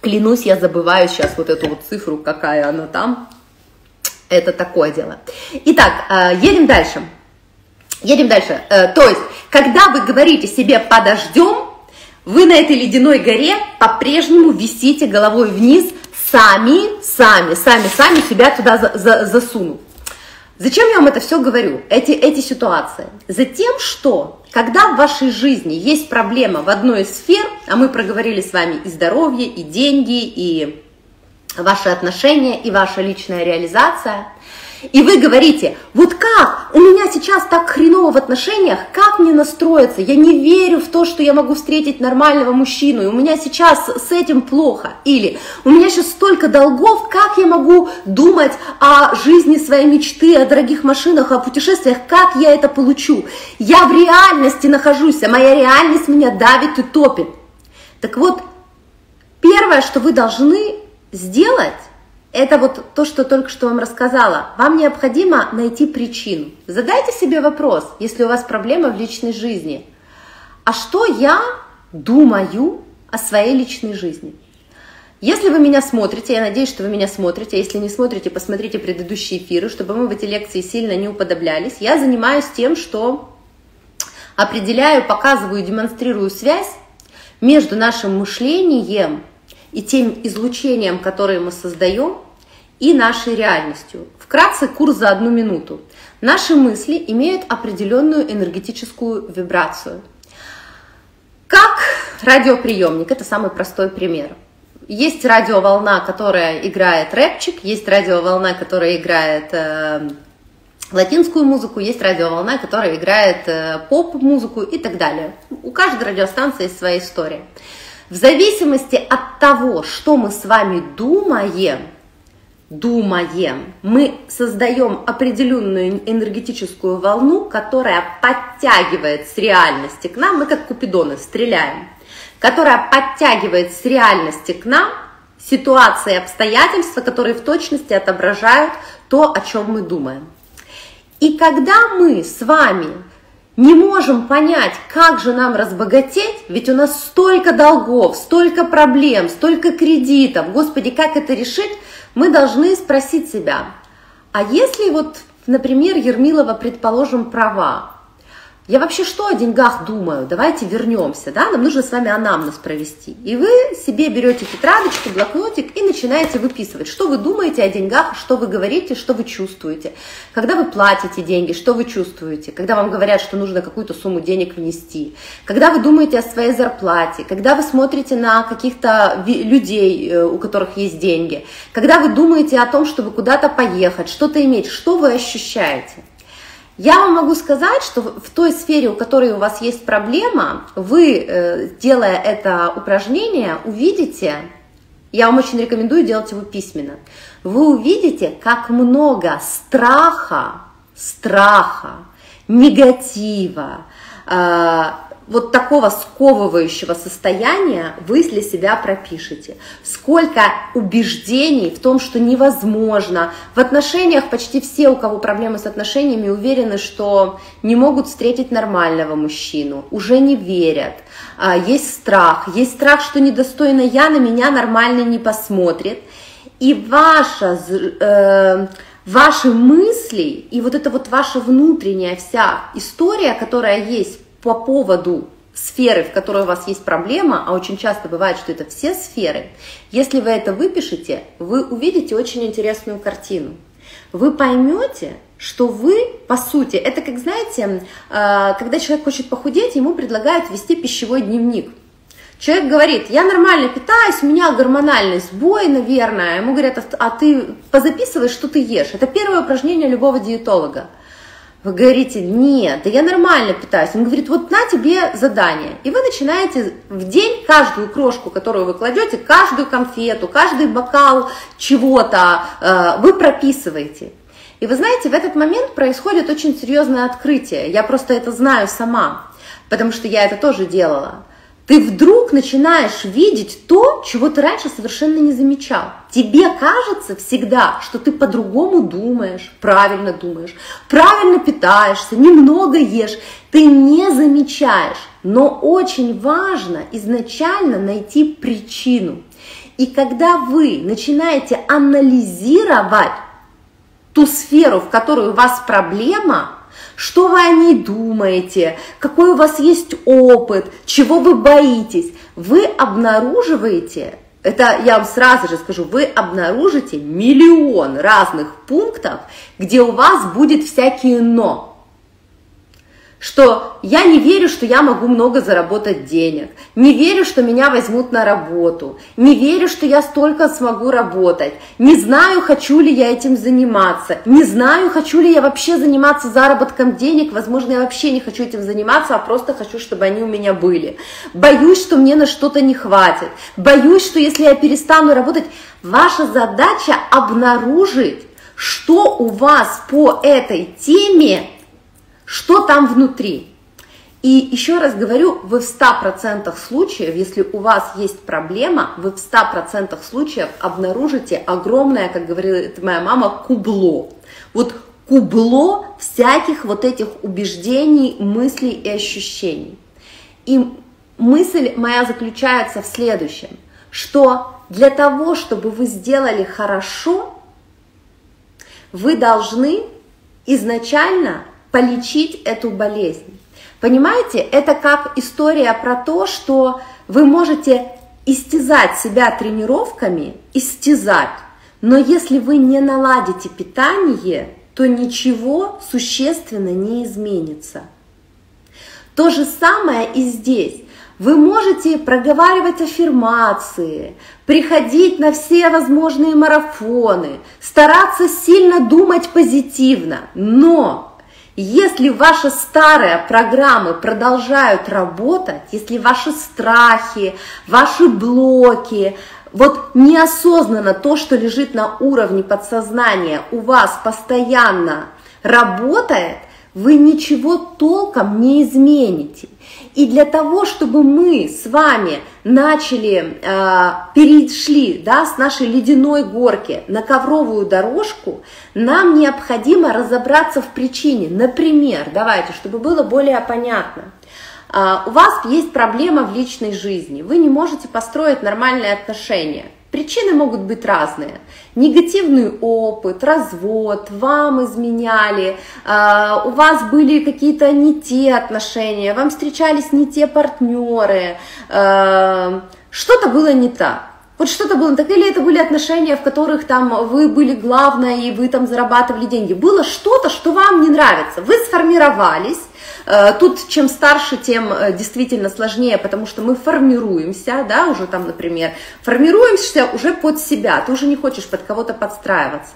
Клянусь, я забываю сейчас эту цифру, какая она там. Это такое дело. Итак, едем дальше. Едем дальше. То есть, когда вы говорите себе «подождем», Вы на этой ледяной горе по-прежнему висите головой вниз, сами себя туда засунут. Зачем я вам это все говорю, эти ситуации? Затем, что когда в вашей жизни есть проблема в одной из сфер, а мы проговорили с вами и здоровье, и деньги, и ваши отношения, и ваша личная реализация, и вы говорите: вот как, у меня сейчас так хреново в отношениях, как мне настроиться, я не верю в то, что я могу встретить нормального мужчину, и у меня сейчас с этим плохо, или у меня сейчас столько долгов, как я могу думать о жизни своей мечты, о дорогих машинах, о путешествиях, как я это получу, я в реальности нахожусь, а моя реальность меня давит и топит. Так вот, первое, что вы должны сделать, это вот то, что только что вам рассказала. Вам необходимо найти причину. Задайте себе вопрос, если у вас проблема в личной жизни: а что я думаю о своей личной жизни? Если вы меня смотрите, я надеюсь, что вы меня смотрите, если не смотрите, посмотрите предыдущие эфиры, чтобы мы в эти лекции сильно не уподоблялись. Я занимаюсь тем, что определяю, показываю, демонстрирую связь между нашим мышлением и тем излучением, которое мы создаем, и нашей реальностью. Вкратце курс за 1 минуту. Наши мысли имеют определенную энергетическую вибрацию. Как радиоприемник, это самый простой пример. Есть радиоволна, которая играет рэпчик, есть радиоволна, которая играет латинскую музыку, есть радиоволна, которая играет поп-музыку и так далее. У каждой радиостанции есть своя история. В зависимости от того, что мы с вами думаем, мы создаем определенную энергетическую волну, которая подтягивает с реальности к нам, мы как купидоны стреляем, которая подтягивает с реальности к нам ситуации и обстоятельства, которые в точности отображают то, о чем мы думаем. И когда мы с вами не можем понять, как же нам разбогатеть, ведь у нас столько долгов, столько проблем, столько кредитов, господи, как это решить, мы должны спросить себя: а если вот, например, Ермилова, предположим, права, я вообще что о деньгах думаю, давайте вернемся, да? Нам нужно с вами анамнез провести. И вы себе берете тетрадочку, блокнотик и начинаете выписывать, что вы думаете о деньгах, что вы говорите, что вы чувствуете. Когда вы платите деньги, что вы чувствуете? Когда вам говорят, что нужно какую-то сумму денег внести? Когда вы думаете о своей зарплате? Когда вы смотрите на каких-то людей, у которых есть деньги? Когда вы думаете о том, чтобы куда-то поехать, что-то иметь? Что вы ощущаете? Я вам могу сказать, что в той сфере, у которой у вас есть проблема, вы, делая это упражнение, увидите, я вам очень рекомендую делать его письменно, вы увидите, как много страха, негатива, вот такого сковывающего состояния вы для себя пропишете. Сколько убеждений в том, что невозможно. В отношениях почти все, у кого проблемы с отношениями, уверены, что не могут встретить нормального мужчину, уже не верят. Есть страх, что недостойна я, на меня нормально не посмотрит. И ваши мысли, и вот эта вот ваша внутренняя вся история, которая есть по поводу сферы, в которой у вас есть проблема, а очень часто бывает, что это все сферы, если вы это выпишете, вы увидите очень интересную картину. Вы поймете, что вы, по сути, это как, знаете, когда человек хочет похудеть, ему предлагают вести пищевой дневник. Человек говорит: я нормально питаюсь, у меня гормональный сбой, наверное. Ему говорят: а ты позаписывай, что ты ешь. Это первое упражнение любого диетолога. Вы говорите: нет, да я нормально питаюсь. Он говорит: вот на тебе задание. И вы начинаете в день каждую крошку, которую вы кладете, каждую конфету, каждый бокал чего-то, вы прописываете. И вы знаете, в этот момент происходит очень серьезное открытие. Я просто это знаю сама, потому что я это тоже делала. Ты вдруг начинаешь видеть то, чего ты раньше совершенно не замечал. Тебе кажется всегда, что ты по-другому думаешь, правильно питаешься, немного ешь. Ты не замечаешь, но очень важно изначально найти причину. И когда вы начинаете анализировать ту сферу, в которой у вас проблема, что вы о ней думаете, какой у вас есть опыт, чего вы боитесь, вы обнаруживаете, это я вам сразу же скажу, вы обнаружите миллион разных пунктов, где у вас будет всякие «но». Что я не верю, что я могу много заработать денег, не верю, что меня возьмут на работу, не верю, что я столько смогу работать, не знаю, хочу ли я этим заниматься, не знаю, хочу ли я вообще заниматься заработком денег, возможно, я вообще не хочу этим заниматься, а просто хочу, чтобы они у меня были. Боюсь, что мне на что-то не хватит, боюсь, что если я перестану работать, ваша задача обнаружить, что у вас по этой теме, что там внутри. И еще раз говорю, вы в 100% случаев, если у вас есть проблема, вы в 100% случаев обнаружите огромное, как говорит моя мама, кубло. Вот кубло всяких вот этих убеждений, мыслей и ощущений. И мысль моя заключается в следующем, что для того, чтобы вы сделали хорошо, вы должны изначально полечить эту болезнь. Понимаете, это как история про то, что вы можете истязать себя тренировками, истязать, но если вы не наладите питание, то ничего существенно не изменится. То же самое и здесь. Вы можете проговаривать аффирмации, приходить на все возможные марафоны, стараться сильно думать позитивно, но если ваши старые программы продолжают работать, если ваши страхи, ваши блоки, вот неосознанно то, что лежит на уровне подсознания, у вас постоянно работает, вы ничего толком не измените. И для того, чтобы мы с вами начали, перешли, да, с нашей ледяной горки на ковровую дорожку, нам необходимо разобраться в причине. Например, давайте, чтобы было более понятно. У вас есть проблема в личной жизни, вы не можете построить нормальные отношения. Причины могут быть разные. Негативный опыт, развод, вам изменяли, у вас были какие-то не те отношения, вам встречались не те партнеры, что-то было не так. Вот что-то было не так, или это были отношения, в которых там вы были главное и вы там зарабатывали деньги. Было что-то, что вам не нравится. Вы сформировались. Тут чем старше, тем действительно сложнее, потому что мы формируемся, да, уже там, например, формируемся уже под себя, ты уже не хочешь под кого-то подстраиваться.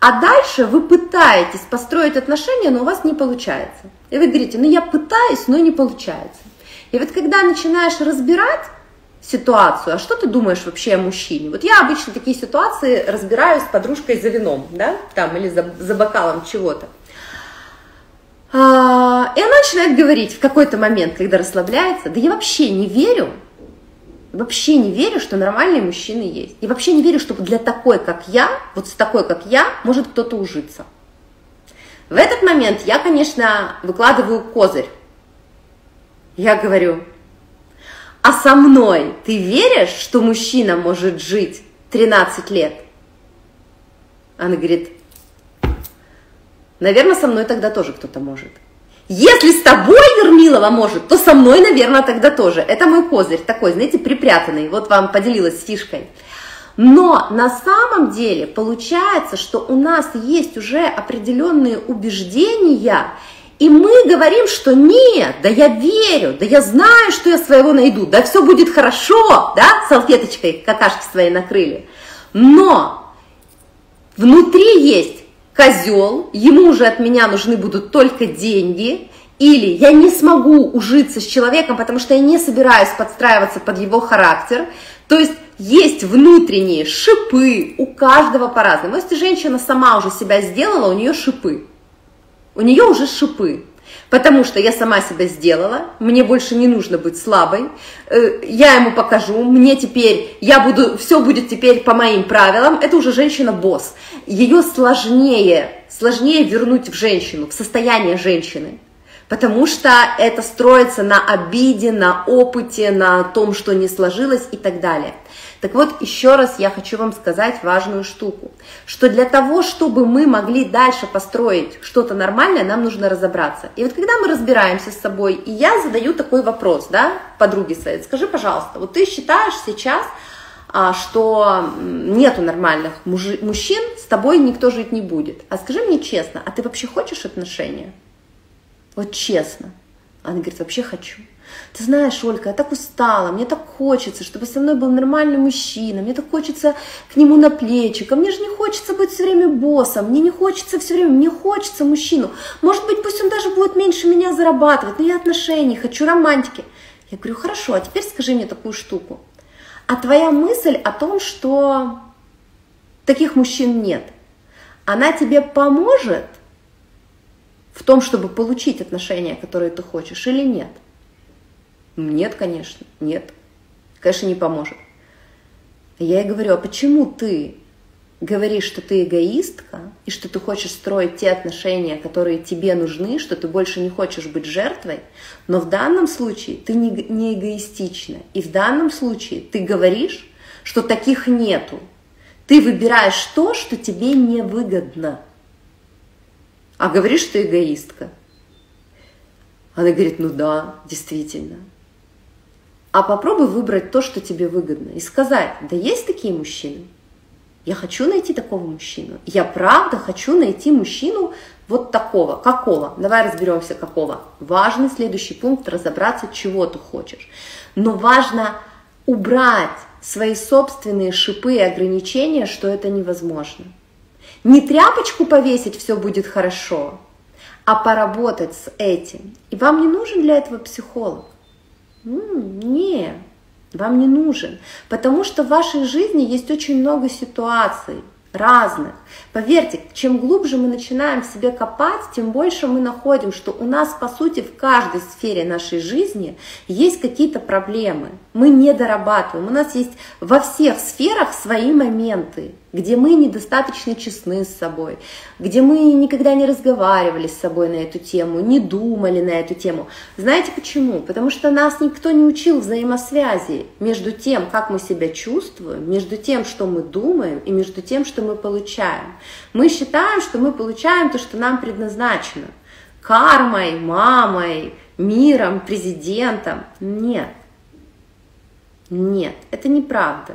А дальше вы пытаетесь построить отношения, но у вас не получается. И вы говорите, ну я пытаюсь, но не получается. И вот когда начинаешь разбирать ситуацию, а что ты думаешь вообще о мужчине? Вот я обычно такие ситуации разбираю с подружкой за вином, да, там, или за бокалом чего-то. И она начинает говорить в какой-то момент, когда расслабляется, да я вообще не верю, что нормальные мужчины есть. И вообще не верю, что для такой, как я, вот с такой, как я, может кто-то ужиться. В этот момент я, конечно, выкладываю козырь. Я говорю, а со мной ты веришь, что мужчина может жить 13 лет? Она говорит, наверное, со мной тогда тоже кто-то может. Если с тобой Ермилова может, то со мной, наверное, тогда тоже. Это мой козырь такой, знаете, припрятанный. Вот вам поделилась фишкой. Но на самом деле получается, что у нас есть уже определенные убеждения, и мы говорим, что нет, да я верю, да я знаю, что я своего найду, да все будет хорошо, да, салфеточкой какашки свои накрыли. Но внутри есть козел, ему уже от меня нужны будут только деньги, или я не смогу ужиться с человеком, потому что я не собираюсь подстраиваться под его характер. То есть есть внутренние шипы, у каждого по-разному. Если женщина сама уже себя сделала, у нее шипы. У нее уже шипы. Потому что я сама себя сделала, мне больше не нужно быть слабой, я ему покажу, мне теперь, я буду, все будет теперь по моим правилам, это уже женщина-босс. Ее сложнее вернуть в женщину, в состояние женщины, потому что это строится на обиде, на опыте, на том, что не сложилось и так далее. Так вот, еще раз я хочу вам сказать важную штуку, что для того, чтобы мы могли дальше построить что-то нормальное, нам нужно разобраться. И вот когда мы разбираемся с собой, и я задаю такой вопрос, да, подруге своей: скажи, пожалуйста, вот ты считаешь сейчас, что нету нормальных мужчин, с тобой никто жить не будет. А скажи мне честно, а ты вообще хочешь отношения? Вот честно. Она говорит: вообще хочу. Ты знаешь, Ольга, я так устала, мне так хочется, чтобы со мной был нормальный мужчина, мне так хочется к нему на плечи, а мне же не хочется быть все время боссом, мне не хочется все время, мне хочется мужчину. Может быть, пусть он даже будет меньше меня зарабатывать, но я отношений хочу, романтики. Я говорю: хорошо, а теперь скажи мне такую штуку. А твоя мысль о том, что таких мужчин нет, она тебе поможет в том, чтобы получить отношения, которые ты хочешь, или нет? Нет, конечно, нет. Конечно, не поможет. Я ей говорю: а почему ты говоришь, что ты эгоистка, и что ты хочешь строить те отношения, которые тебе нужны, что ты больше не хочешь быть жертвой, но в данном случае ты не эгоистична, и в данном случае ты говоришь, что таких нету. Ты выбираешь то, что тебе невыгодно, а говоришь, что эгоистка. Она говорит: ну да, действительно. А попробуй выбрать то, что тебе выгодно, и сказать: да есть такие мужчины. Я хочу найти такого мужчину. Я правда хочу найти мужчину вот такого. Какого? Давай разберемся, какого. Важный следующий пункт – разобраться, чего ты хочешь. Но важно убрать свои собственные шипы и ограничения, что это невозможно. Не тряпочку повесить, все будет хорошо, а поработать с этим. И вам не нужен для этого психолог? Нет. Вам не нужен, потому что в вашей жизни есть очень много ситуаций разных. Поверьте, чем глубже мы начинаем в себе копать, тем больше мы находим, что у нас, по сути, в каждой сфере нашей жизни есть какие-то проблемы. Мы не дорабатываем, у нас есть во всех сферах свои моменты, где мы недостаточно честны с собой, где мы никогда не разговаривали с собой на эту тему, не думали на эту тему. Знаете почему? Потому что нас никто не учил взаимосвязи между тем, как мы себя чувствуем, между тем, что мы думаем, и между тем, что мы получаем. Мы считаем, что мы получаем то, что нам предназначено. Кармой, мамой, миром, президентом. Нет. Нет, это неправда.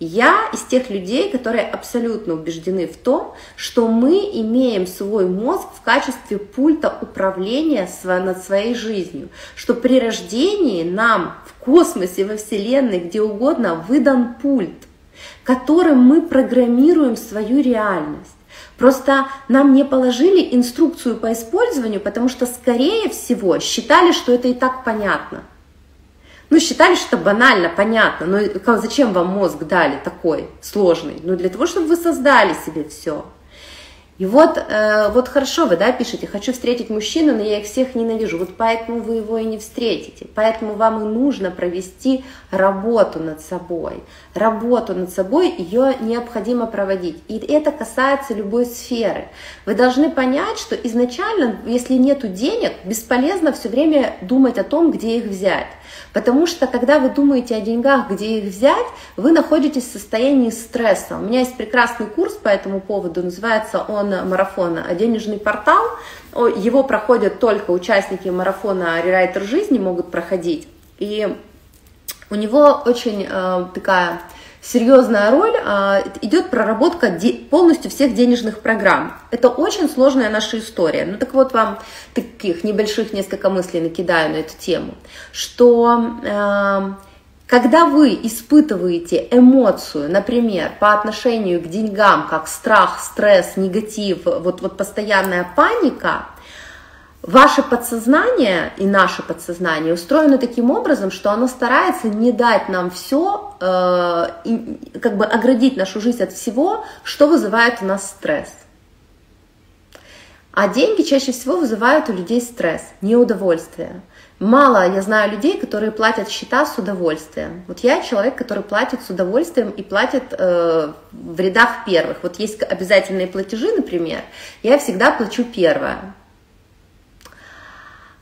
Я из тех людей, которые абсолютно убеждены в том, что мы имеем свой мозг в качестве пульта управления над своей жизнью, что при рождении нам в космосе, во Вселенной, где угодно выдан пульт, которым мы программируем свою реальность. Просто нам не положили инструкцию по использованию, потому что, скорее всего, считали, что это и так понятно. Ну, считали, что банально, понятно, но зачем вам мозг дали такой сложный? Ну, для того, чтобы вы создали себе все. И вот хорошо, вы, да, пишете: хочу встретить мужчину, но я их всех ненавижу. Вот поэтому вы его и не встретите. Поэтому вам и нужно провести работу над собой. Работу над собой, ее необходимо проводить. И это касается любой сферы. Вы должны понять, что изначально, если нету денег, бесполезно все время думать о том, где их взять. Потому что, когда вы думаете о деньгах, где их взять, вы находитесь в состоянии стресса. У меня есть прекрасный курс по этому поводу, называется он «Марафон», денежный портал. Его проходят только участники марафона «Рерайтер жизни», могут проходить. И у него очень такая серьезная роль идет проработка полностью всех денежных программ. Это очень сложная наша история. Ну так вот, вам таких небольших несколько мыслей накидаю на эту тему, что когда вы испытываете эмоцию, например, по отношению к деньгам, как страх, стресс, негатив, вот постоянная паника, ваше подсознание и наше подсознание устроено таким образом, что оно старается не дать нам все, и как бы оградить нашу жизнь от всего, что вызывает у нас стресс. А деньги чаще всего вызывают у людей стресс, неудовольствие. Мало я знаю людей, которые платят счета с удовольствием. Вот я человек, который платит с удовольствием и платит в рядах первых. Вот есть обязательные платежи, например, я всегда плачу первая.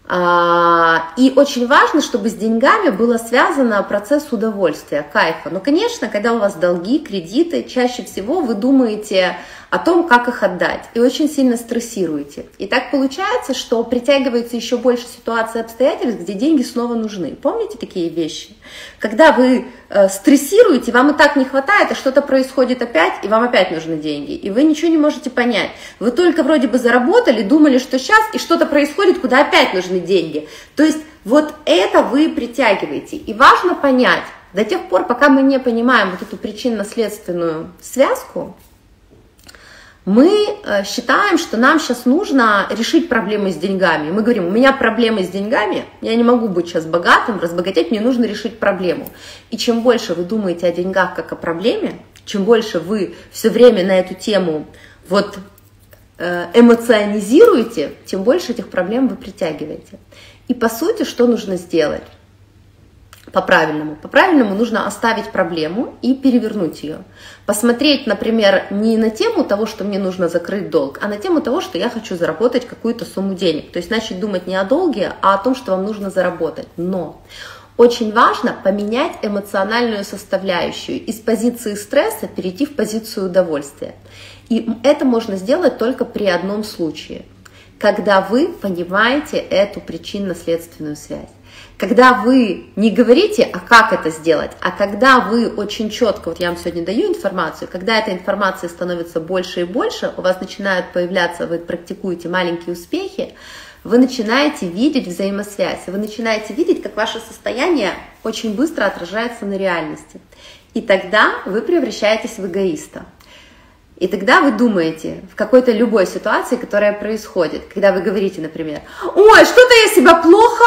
И очень важно, чтобы с деньгами было связано процесс удовольствия, кайфа. Но, конечно, когда у вас долги, кредиты, чаще всего вы думаете о том, как их отдать, и очень сильно стрессируете. И так получается, что притягивается еще больше ситуаций и обстоятельств, где деньги снова нужны. Помните такие вещи? Когда вы стрессируете, вам и так не хватает, и что-то происходит опять, и вам опять нужны деньги, и вы ничего не можете понять. Вы только вроде бы заработали, думали, что сейчас, и что-то происходит, куда опять нужны деньги. То есть вот это вы притягиваете. И важно понять, до тех пор, пока мы не понимаем вот эту причинно-следственную связку, мы считаем, что нам сейчас нужно решить проблемы с деньгами. Мы говорим, у меня проблемы с деньгами, я не могу быть сейчас богатым, разбогатеть, мне нужно решить проблему. И чем больше вы думаете о деньгах как о проблеме, чем больше вы все время на эту тему вот эмоционизируете, тем больше этих проблем вы притягиваете. И по сути, что нужно сделать по-правильному? По-правильному нужно оставить проблему и перевернуть ее. Посмотреть, например, не на тему того, что мне нужно закрыть долг, а на тему того, что я хочу заработать какую-то сумму денег. То есть начать думать не о долге, а о том, что вам нужно заработать. Но очень важно поменять эмоциональную составляющую, из позиции стресса перейти в позицию удовольствия. И это можно сделать только при одном случае, когда вы понимаете эту причинно-следственную связь. Когда вы не говорите, а как это сделать, а когда вы очень четко, вот я вам сегодня даю информацию, когда эта информация становится больше и больше, у вас начинают появляться, вы практикуете маленькие успехи, вы начинаете видеть взаимосвязь, вы начинаете видеть, как ваше состояние очень быстро отражается на реальности. И тогда вы превращаетесь в эгоиста. И тогда вы думаете в какой-то любой ситуации, которая происходит, когда вы говорите, например, «Ой, что-то я себя плохо»,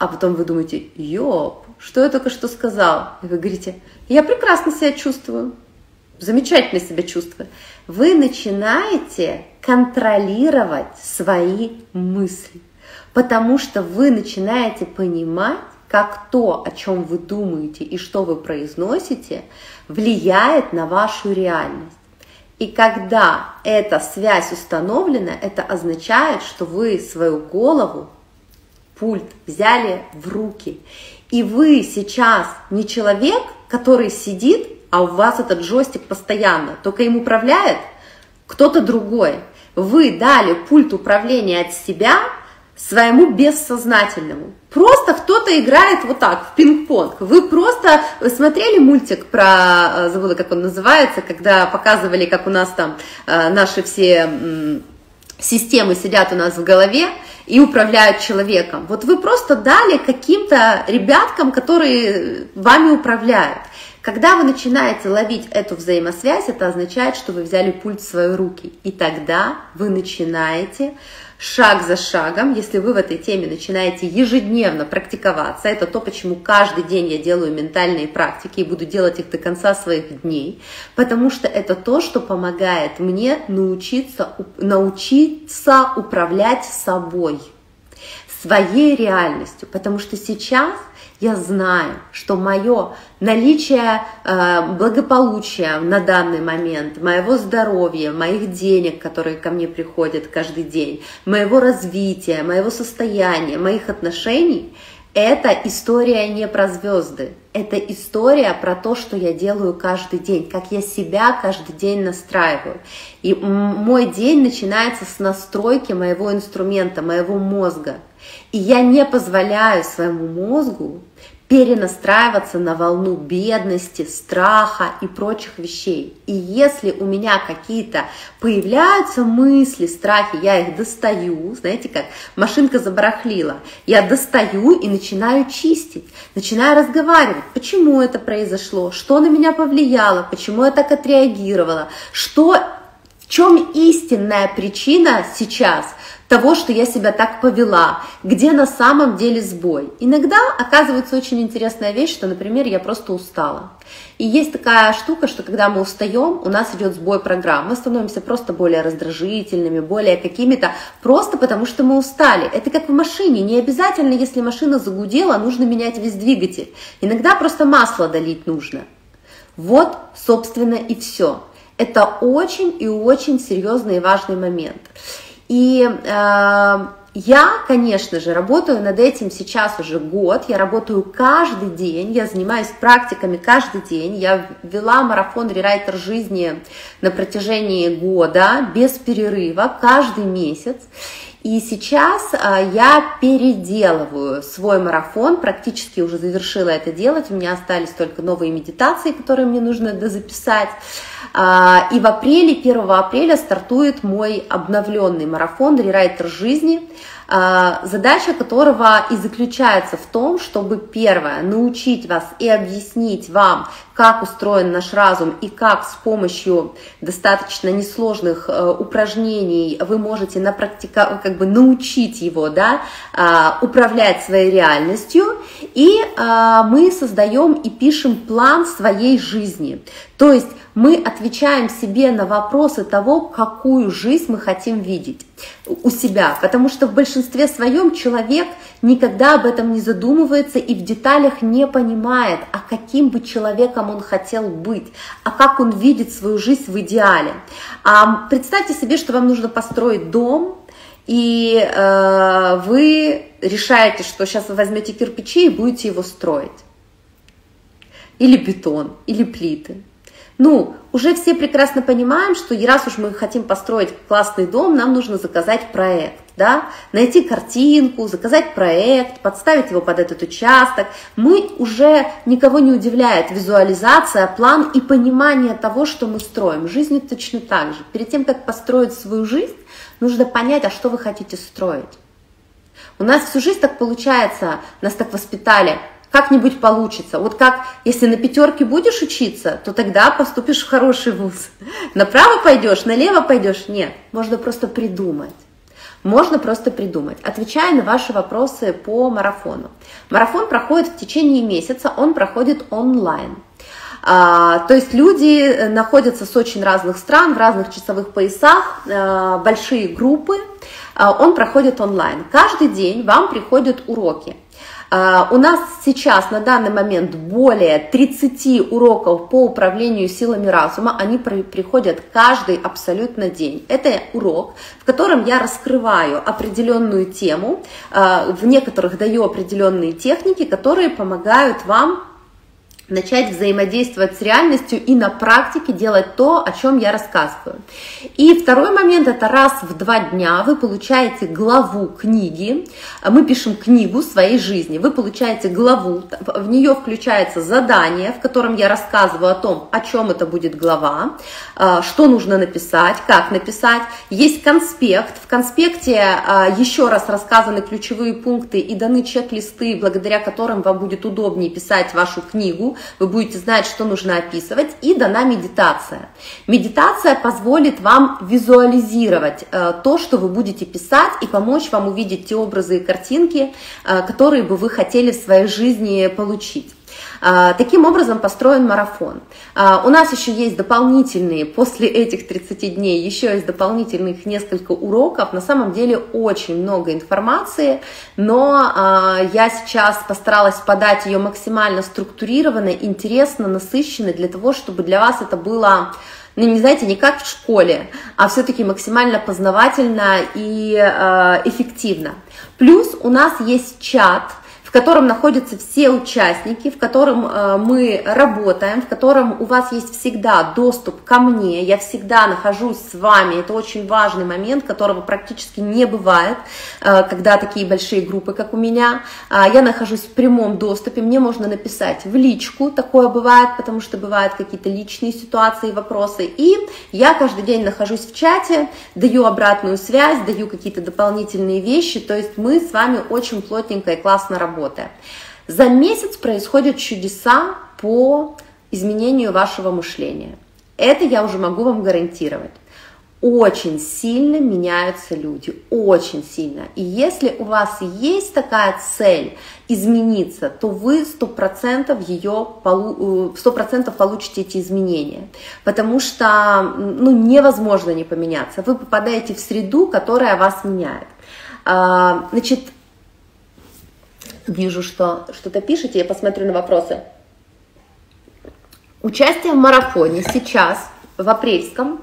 а потом вы думаете, ёп, что я только что сказал? И вы говорите, я прекрасно себя чувствую, замечательно себя чувствую. Вы начинаете контролировать свои мысли, потому что вы начинаете понимать, как то, о чем вы думаете и что вы произносите, влияет на вашу реальность. И когда эта связь установлена, это означает, что вы свою голову, пульт взяли в руки. И вы сейчас не человек, который сидит, а у вас этот джойстик постоянно, только им управляет кто-то другой. Вы дали пульт управления от себя своему бессознательному. Просто кто-то играет вот так, в пинг-понг. Вы просто смотрели мультик про, забыла, как он называется, когда показывали, как у нас там наши все системы сидят у нас в голове и управляют человеком. Вот вы просто дали каким-то ребяткам, которые вами управляют. Когда вы начинаете ловить эту взаимосвязь, это означает, что вы взяли пульт в свои руки. И тогда вы начинаете шаг за шагом, если вы в этой теме начинаете ежедневно практиковаться, это то, почему каждый день я делаю ментальные практики и буду делать их до конца своих дней, потому что это то, что помогает мне научиться управлять собой, своей реальностью, потому что сейчас я знаю, что мое наличие благополучия на данный момент, моего здоровья, моих денег, которые ко мне приходят каждый день, моего развития, моего состояния, моих отношений, это история не про звезды, это история про то, что я делаю каждый день, как я себя каждый день настраиваю. И мой день начинается с настройки моего инструмента, моего мозга. И я не позволяю своему мозгу перенастраиваться на волну бедности, страха и прочих вещей. И если у меня какие-то появляются мысли, страхи, я их достаю, знаете, как машинка забарахлила, я достаю и начинаю чистить, начинаю разговаривать, почему это произошло, что на меня повлияло, почему я так отреагировала, в чем истинная причина сейчас того, что я себя так повела, где на самом деле сбой. Иногда оказывается очень интересная вещь, что, например, я просто устала. И есть такая штука, что когда мы устаем, у нас идет сбой программ, мы становимся просто более раздражительными, более какими-то, просто потому что мы устали. Это как в машине, не обязательно, если машина загудела, нужно менять весь двигатель. Иногда просто масло долить нужно. Вот, собственно, и все. Это очень и очень серьезный и важный момент. И Я, конечно же, работаю над этим сейчас уже год, я работаю каждый день, я занимаюсь практиками каждый день, я вела марафон «Рерайтер жизни» на протяжении года, без перерыва, каждый месяц. И сейчас я переделываю свой марафон, практически уже завершила это делать, у меня остались только новые медитации, которые мне нужно дозаписать. И в апреле, 1 апреля стартует мой обновленный марафон «Рерайтер жизни», задача которого и заключается в том, чтобы, первое, научить вас и объяснить вам, как устроен наш разум и как с помощью достаточно несложных упражнений вы можете научить его, да, управлять своей реальностью, и мы создаем и пишем план своей жизни, то есть мы отвечаем себе на вопросы того, какую жизнь мы хотим видеть у себя, потому что в большинстве своем человек никогда об этом не задумывается и в деталях не понимает, а каким бы человеком он хотел быть, а как он видит свою жизнь в идеале. Представьте себе, что вам нужно построить дом, и вы решаете, что сейчас вы возьмете кирпичи и будете его строить, или бетон, или плиты. Ну, уже все прекрасно понимаем, что раз уж мы хотим построить классный дом, нам нужно заказать проект, да? Найти картинку, заказать проект, подставить его под этот участок. Мы уже, никого не удивляет визуализация, план и понимание того, что мы строим. Жизнь точно так же. Перед тем, как построить свою жизнь, нужно понять, а что вы хотите строить. У нас всю жизнь так получается, нас так воспитали. Как-нибудь получится. Вот как, если на пятерке будешь учиться, то тогда поступишь в хороший вуз. Направо пойдешь, налево пойдешь. Нет, можно просто придумать. Можно просто придумать. Отвечая на ваши вопросы по марафону. Марафон проходит в течение месяца, он проходит онлайн. То есть люди находятся с очень разных стран, в разных часовых поясах, большие группы. Он проходит онлайн. Каждый день вам приходят уроки. У нас сейчас на данный момент более 30 уроков по управлению силами разума, они приходят каждый абсолютно день. Это урок, в котором я раскрываю определенную тему, в некоторых даю определенные техники, которые помогают вам начать взаимодействовать с реальностью и на практике делать то, о чем я рассказываю. И второй момент – это раз в 2 дня вы получаете главу книги, мы пишем книгу своей жизни, вы получаете главу, в нее включается задание, в котором я рассказываю о том, о чем это будет глава, что нужно написать, как написать. Есть конспект, в конспекте еще раз рассказаны ключевые пункты и даны чек-листы, благодаря которым вам будет удобнее писать вашу книгу. Вы будете знать, что нужно описывать, и дана медитация. Медитация позволит вам визуализировать то, что вы будете писать, и помочь вам увидеть те образы и картинки, которые бы вы хотели в своей жизни получить. Таким образом построен марафон. У нас еще есть дополнительные, после этих 30 дней, еще есть дополнительных несколько уроков. На самом деле очень много информации, но я сейчас постаралась подать ее максимально структурированно, интересно, насыщенно, для того, чтобы для вас это было, ну, не знаете, не как в школе, а все-таки максимально познавательно и эффективно. Плюс у нас есть чат, в котором находятся все участники, в котором мы работаем, в котором у вас есть всегда доступ ко мне, я всегда нахожусь с вами, это очень важный момент, которого практически не бывает, когда такие большие группы, как у меня, я нахожусь в прямом доступе, мне можно написать в личку, такое бывает, потому что бывают какие-то личные ситуации, вопросы, и я каждый день нахожусь в чате, даю обратную связь, даю какие-то дополнительные вещи, то есть мы с вами очень плотненько и классно работаем. За месяц происходят чудеса по изменению вашего мышления. Это я уже могу вам гарантировать. Очень сильно меняются люди, очень сильно. И если у вас есть такая цель измениться, то вы 100% получите эти изменения. Потому что невозможно не поменяться. Вы попадаете в среду, которая вас меняет. Значит, вижу, что что-то пишете, я посмотрю на вопросы. Участие в марафоне сейчас, в апрельском,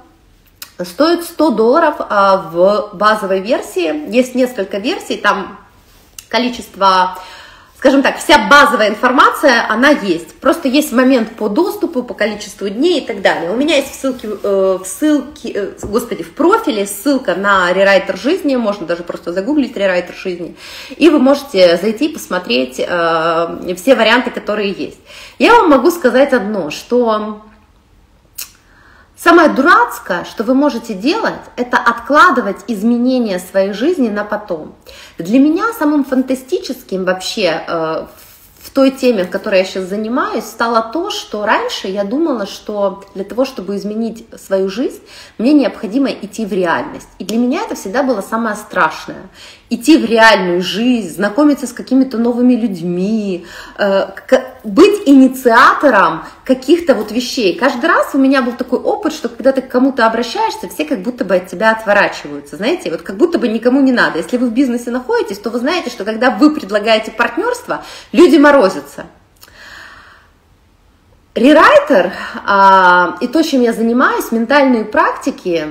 Стоит $100, а в базовой версии есть несколько версий, там количество, скажем так, вся базовая информация, она есть. Просто есть момент по доступу, по количеству дней и так далее. У меня есть в профиле ссылка на Рерайтер жизни, можно даже просто загуглить Рерайтер жизни, и вы можете зайти и посмотреть все варианты, которые есть. Я вам могу сказать одно, что... Самое дурацкое, что вы можете делать, это откладывать изменения своей жизни на потом. Для меня самым фантастическим вообще в той теме, в которой я сейчас занимаюсь, стало то, что раньше я думала, что для того, чтобы изменить свою жизнь, мне необходимо идти в реальность. И для меня это всегда было самое страшное. Идти в реальную жизнь, знакомиться с какими-то новыми людьми, быть инициатором каких-то вот вещей. Каждый раз у меня был такой опыт, что когда ты к кому-то обращаешься, все как будто бы от тебя отворачиваются, знаете, вот как будто бы никому не надо. Если вы в бизнесе находитесь, то вы знаете, что когда вы предлагаете партнерство, люди морозятся. Рерайтер и то, чем я занимаюсь, ментальные практики,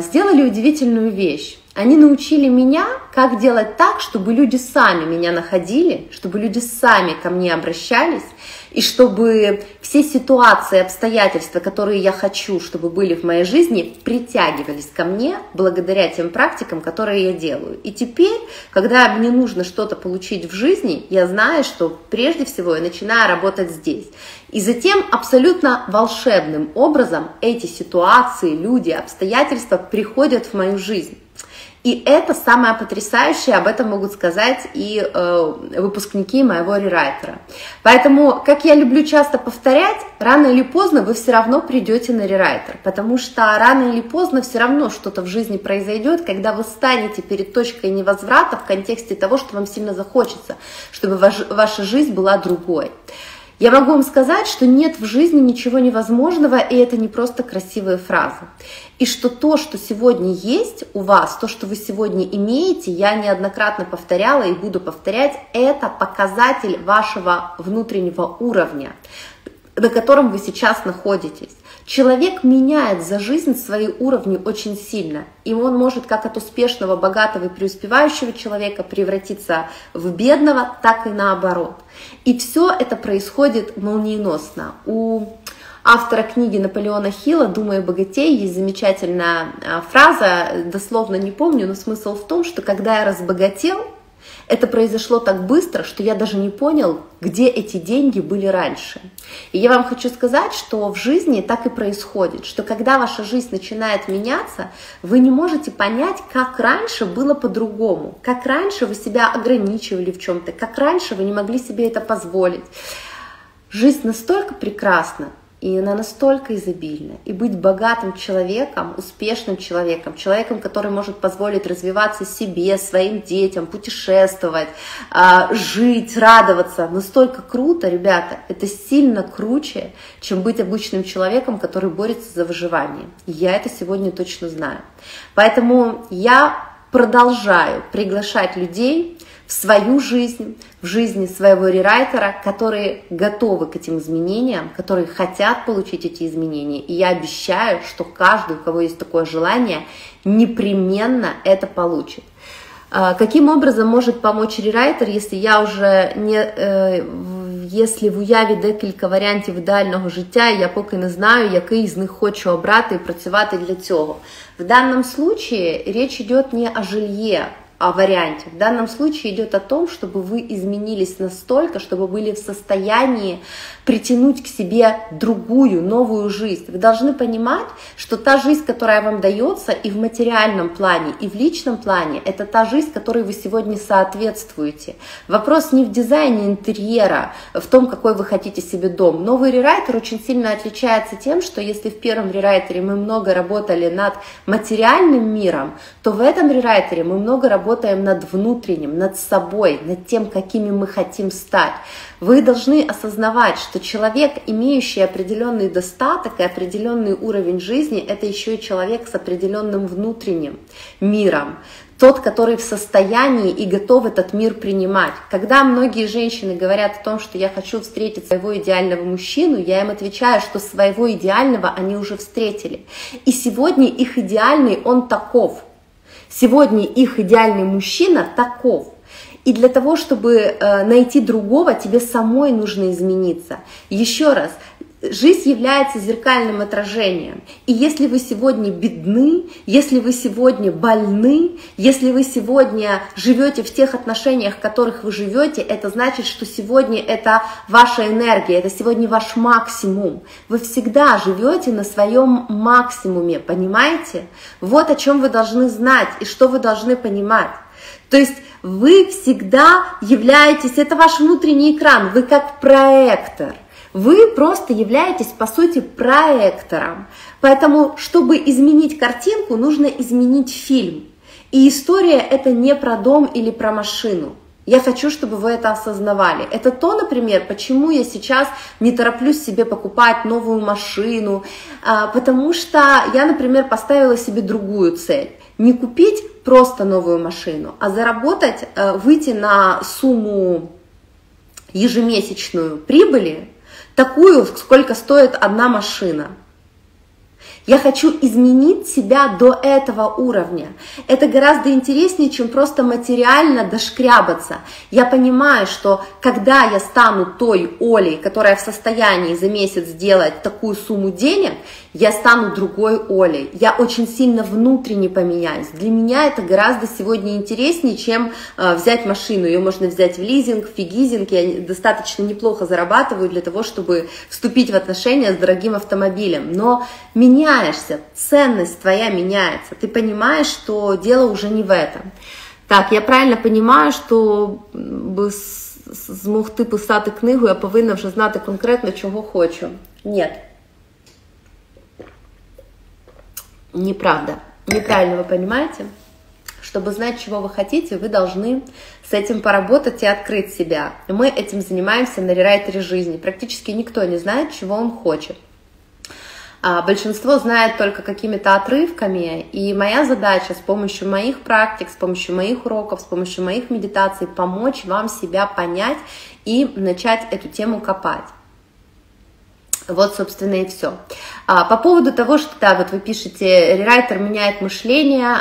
сделали удивительную вещь. Они научили меня, как делать так, чтобы люди сами меня находили, чтобы люди сами ко мне обращались, и чтобы все ситуации, обстоятельства, которые я хочу, чтобы были в моей жизни, притягивались ко мне благодаря тем практикам, которые я делаю. И теперь, когда мне нужно что-то получить в жизни, я знаю, что прежде всего я начинаю работать здесь. И затем абсолютно волшебным образом эти ситуации, люди, обстоятельства приходят в мою жизнь. И это самое потрясающее, об этом могут сказать и выпускники моего рерайтера. Поэтому, как я люблю часто повторять, рано или поздно вы все равно придете на рерайтер, потому что рано или поздно все равно что-то в жизни произойдет, когда вы станете перед точкой невозврата в контексте того, что вам сильно захочется, чтобы ваша жизнь была другой. Я могу вам сказать, что нет в жизни ничего невозможного, и это не просто красивые фразы. И что то, что сегодня есть у вас, то, что вы сегодня имеете, я неоднократно повторяла и буду повторять, это показатель вашего внутреннего уровня, на котором вы сейчас находитесь. Человек меняет за жизнь свои уровни очень сильно, и он может как от успешного, богатого и преуспевающего человека превратиться в бедного, так и наоборот. И все это происходит молниеносно. У автора книги Наполеона Хила «Думай о богатее» есть замечательная фраза, дословно не помню, но смысл в том, что когда я разбогател, это произошло так быстро, что я даже не понял, где эти деньги были раньше. И я вам хочу сказать, что в жизни так и происходит, что когда ваша жизнь начинает меняться, вы не можете понять, как раньше было по-другому, как раньше вы себя ограничивали в чем-то, как раньше вы не могли себе это позволить. Жизнь настолько прекрасна, и она настолько изобильна. И быть богатым человеком, успешным человеком, человеком, который может позволить развиваться себе, своим детям, путешествовать, жить, радоваться, настолько круто, ребята, это сильно круче, чем быть обычным человеком, который борется за выживание. И я это сегодня точно знаю. Поэтому я продолжаю приглашать людей в свою жизнь, в жизни своего рерайтера, которые готовы к этим изменениям, которые хотят получить эти изменения. И я обещаю, что каждый, у кого есть такое желание, непременно это получит. Каким образом может помочь рерайтер, если я уже не... Если в уяві декілька варіантів ідеального життя, я поки не знаю, який з них хочу обрати і працювати для цього. В данном случае речь идет не о жилье, о варианте. В данном случае идет о том, чтобы вы изменились настолько, чтобы были в состоянии притянуть к себе другую, новую жизнь. Вы должны понимать, что та жизнь, которая вам дается и в материальном плане, и в личном плане, это та жизнь, которой вы сегодня соответствуете. Вопрос не в дизайне интерьера, в том, какой вы хотите себе дом. Новый рерайтер очень сильно отличается тем, что если в первом рерайтере мы много работали над материальным миром, то в этом рерайтере мы много работали работаем над внутренним, над собой, над тем, какими мы хотим стать. Вы должны осознавать, что человек, имеющий определенный достаток и определенный уровень жизни, это еще и человек с определенным внутренним миром. Тот, который в состоянии и готов этот мир принимать. Когда многие женщины говорят о том, что я хочу встретить своего идеального мужчину, я им отвечаю, что своего идеального они уже встретили. И сегодня их идеальный он таков. Сегодня их идеальный мужчина таков. И для того, чтобы найти другого, тебе самой нужно измениться. Еще раз. Жизнь является зеркальным отражением. И если вы сегодня бедны, если вы сегодня больны, если вы сегодня живете в тех отношениях, в которых вы живете, это значит, что сегодня это ваша энергия, это сегодня ваш максимум. Вы всегда живете на своем максимуме, понимаете? Вот о чем вы должны знать и что вы должны понимать. То есть вы всегда являетесь, это ваш внутренний экран, вы как проектор. Вы просто являетесь, по сути, проектором. Поэтому, чтобы изменить картинку, нужно изменить фильм. И история – это не про дом или про машину. Я хочу, чтобы вы это осознавали. Это то, например, почему я сейчас не тороплюсь себе покупать новую машину, потому что я, например, поставила себе другую цель. Не купить просто новую машину, а заработать, выйти на сумму ежемесячную прибыли, такую, сколько стоит одна машина. Я хочу изменить себя до этого уровня. Это гораздо интереснее, чем просто материально дошкрябаться. Я понимаю, что когда я стану той Олей, которая в состоянии за месяц сделать такую сумму денег, я стану другой Олей. Я очень сильно внутренне поменяюсь. Для меня это гораздо сегодня интереснее, чем взять машину. Ее можно взять в лизинг, в фигизинг. Я достаточно неплохо зарабатываю для того, чтобы вступить в отношения с дорогим автомобилем. Но меняешься, ценность твоя меняется. Ты понимаешь, что дело уже не в этом. Так, я правильно понимаю, что змогти писати книгу, я повинна вже знати конкретно, чого хочу. Нет. Неправда. Неправильно вы понимаете? Чтобы знать, чего вы хотите, вы должны с этим поработать и открыть себя. Мы этим занимаемся на Рерайтере жизни. Практически никто не знает, чего он хочет. Большинство знает только какими-то отрывками, и моя задача с помощью моих практик, с помощью моих уроков, с помощью моих медитаций помочь вам себя понять и начать эту тему копать. Вот, собственно, и все. По поводу того, что, да, вот вы пишете, рерайтер меняет мышление,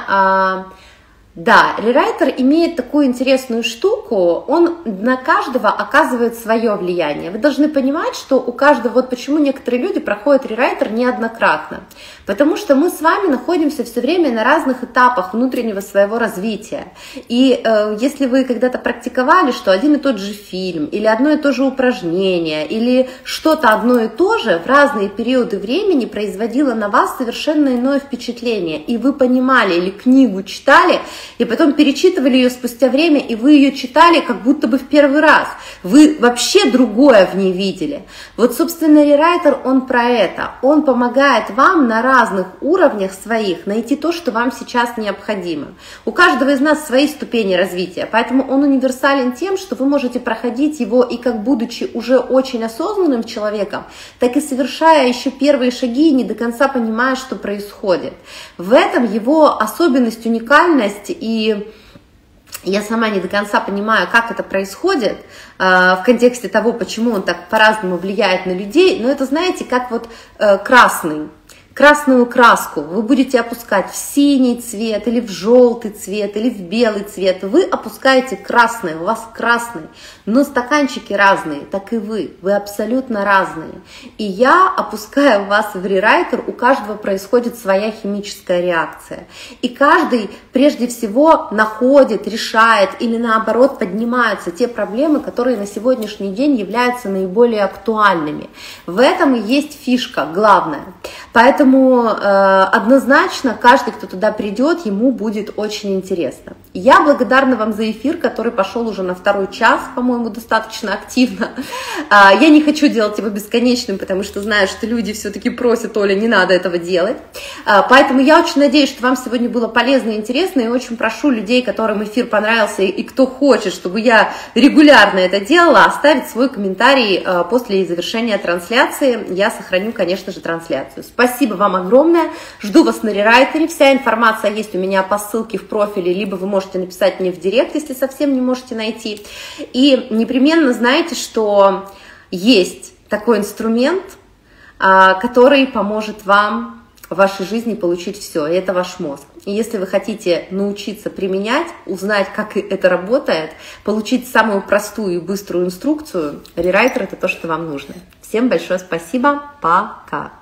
да, рерайтер имеет такую интересную штуку, он на каждого оказывает свое влияние. Вы должны понимать, что у каждого, вот почему некоторые люди проходят рерайтер неоднократно, потому что мы с вами находимся все время на разных этапах внутреннего своего развития. И если вы когда-то практиковали, что один и тот же фильм, или одно и то же упражнение, или что-то одно и то же в разные периоды времени производило на вас совершенно иное впечатление, и вы понимали, или книгу читали, и потом перечитывали ее спустя время, и вы ее читали как будто бы в первый раз. Вы вообще другое в ней видели. Вот, собственно, рерайтер, он про это. Он помогает вам на разных уровнях своих найти то, что вам сейчас необходимо. У каждого из нас свои ступени развития, поэтому он универсален тем, что вы можете проходить его и как будучи уже очень осознанным человеком, так и совершая еще первые шаги и не до конца понимая, что происходит. В этом его особенность, уникальность, и я сама не до конца понимаю, как это происходит в контексте того, почему он так по-разному влияет на людей, но это, знаете, как вот красную краску вы будете опускать в синий цвет, или в желтый цвет, или в белый цвет, вы опускаете красный, у вас красный, но стаканчики разные, так и вы абсолютно разные. И я опускаю вас в рерайтер, у каждого происходит своя химическая реакция. И каждый прежде всего находит, решает или наоборот поднимаются те проблемы, которые на сегодняшний день являются наиболее актуальными. В этом и есть фишка главная. Поэтому Поэтому однозначно каждый, кто туда придет, ему будет очень интересно. Я благодарна вам за эфир, который пошел уже на второй час, по-моему, достаточно активно. Я не хочу делать его бесконечным, потому что знаю, что люди все-таки просят: Оля, не надо этого делать. Поэтому я очень надеюсь, что вам сегодня было полезно и интересно, и очень прошу людей, которым эфир понравился, и кто хочет, чтобы я регулярно это делала, оставить свой комментарий после завершения трансляции. Я сохраню, конечно же, трансляцию. Спасибо вам огромное. Жду вас на рерайтере. Вся информация есть у меня по ссылке в профиле, либо вы можете написать мне в директ, если совсем не можете найти. И непременно знайте, что есть такой инструмент, который поможет вам в вашей жизни получить все. И это ваш мозг. И если вы хотите научиться применять, узнать, как это работает, получить самую простую и быструю инструкцию, рерайтер – это то, что вам нужно. Всем большое спасибо. Пока.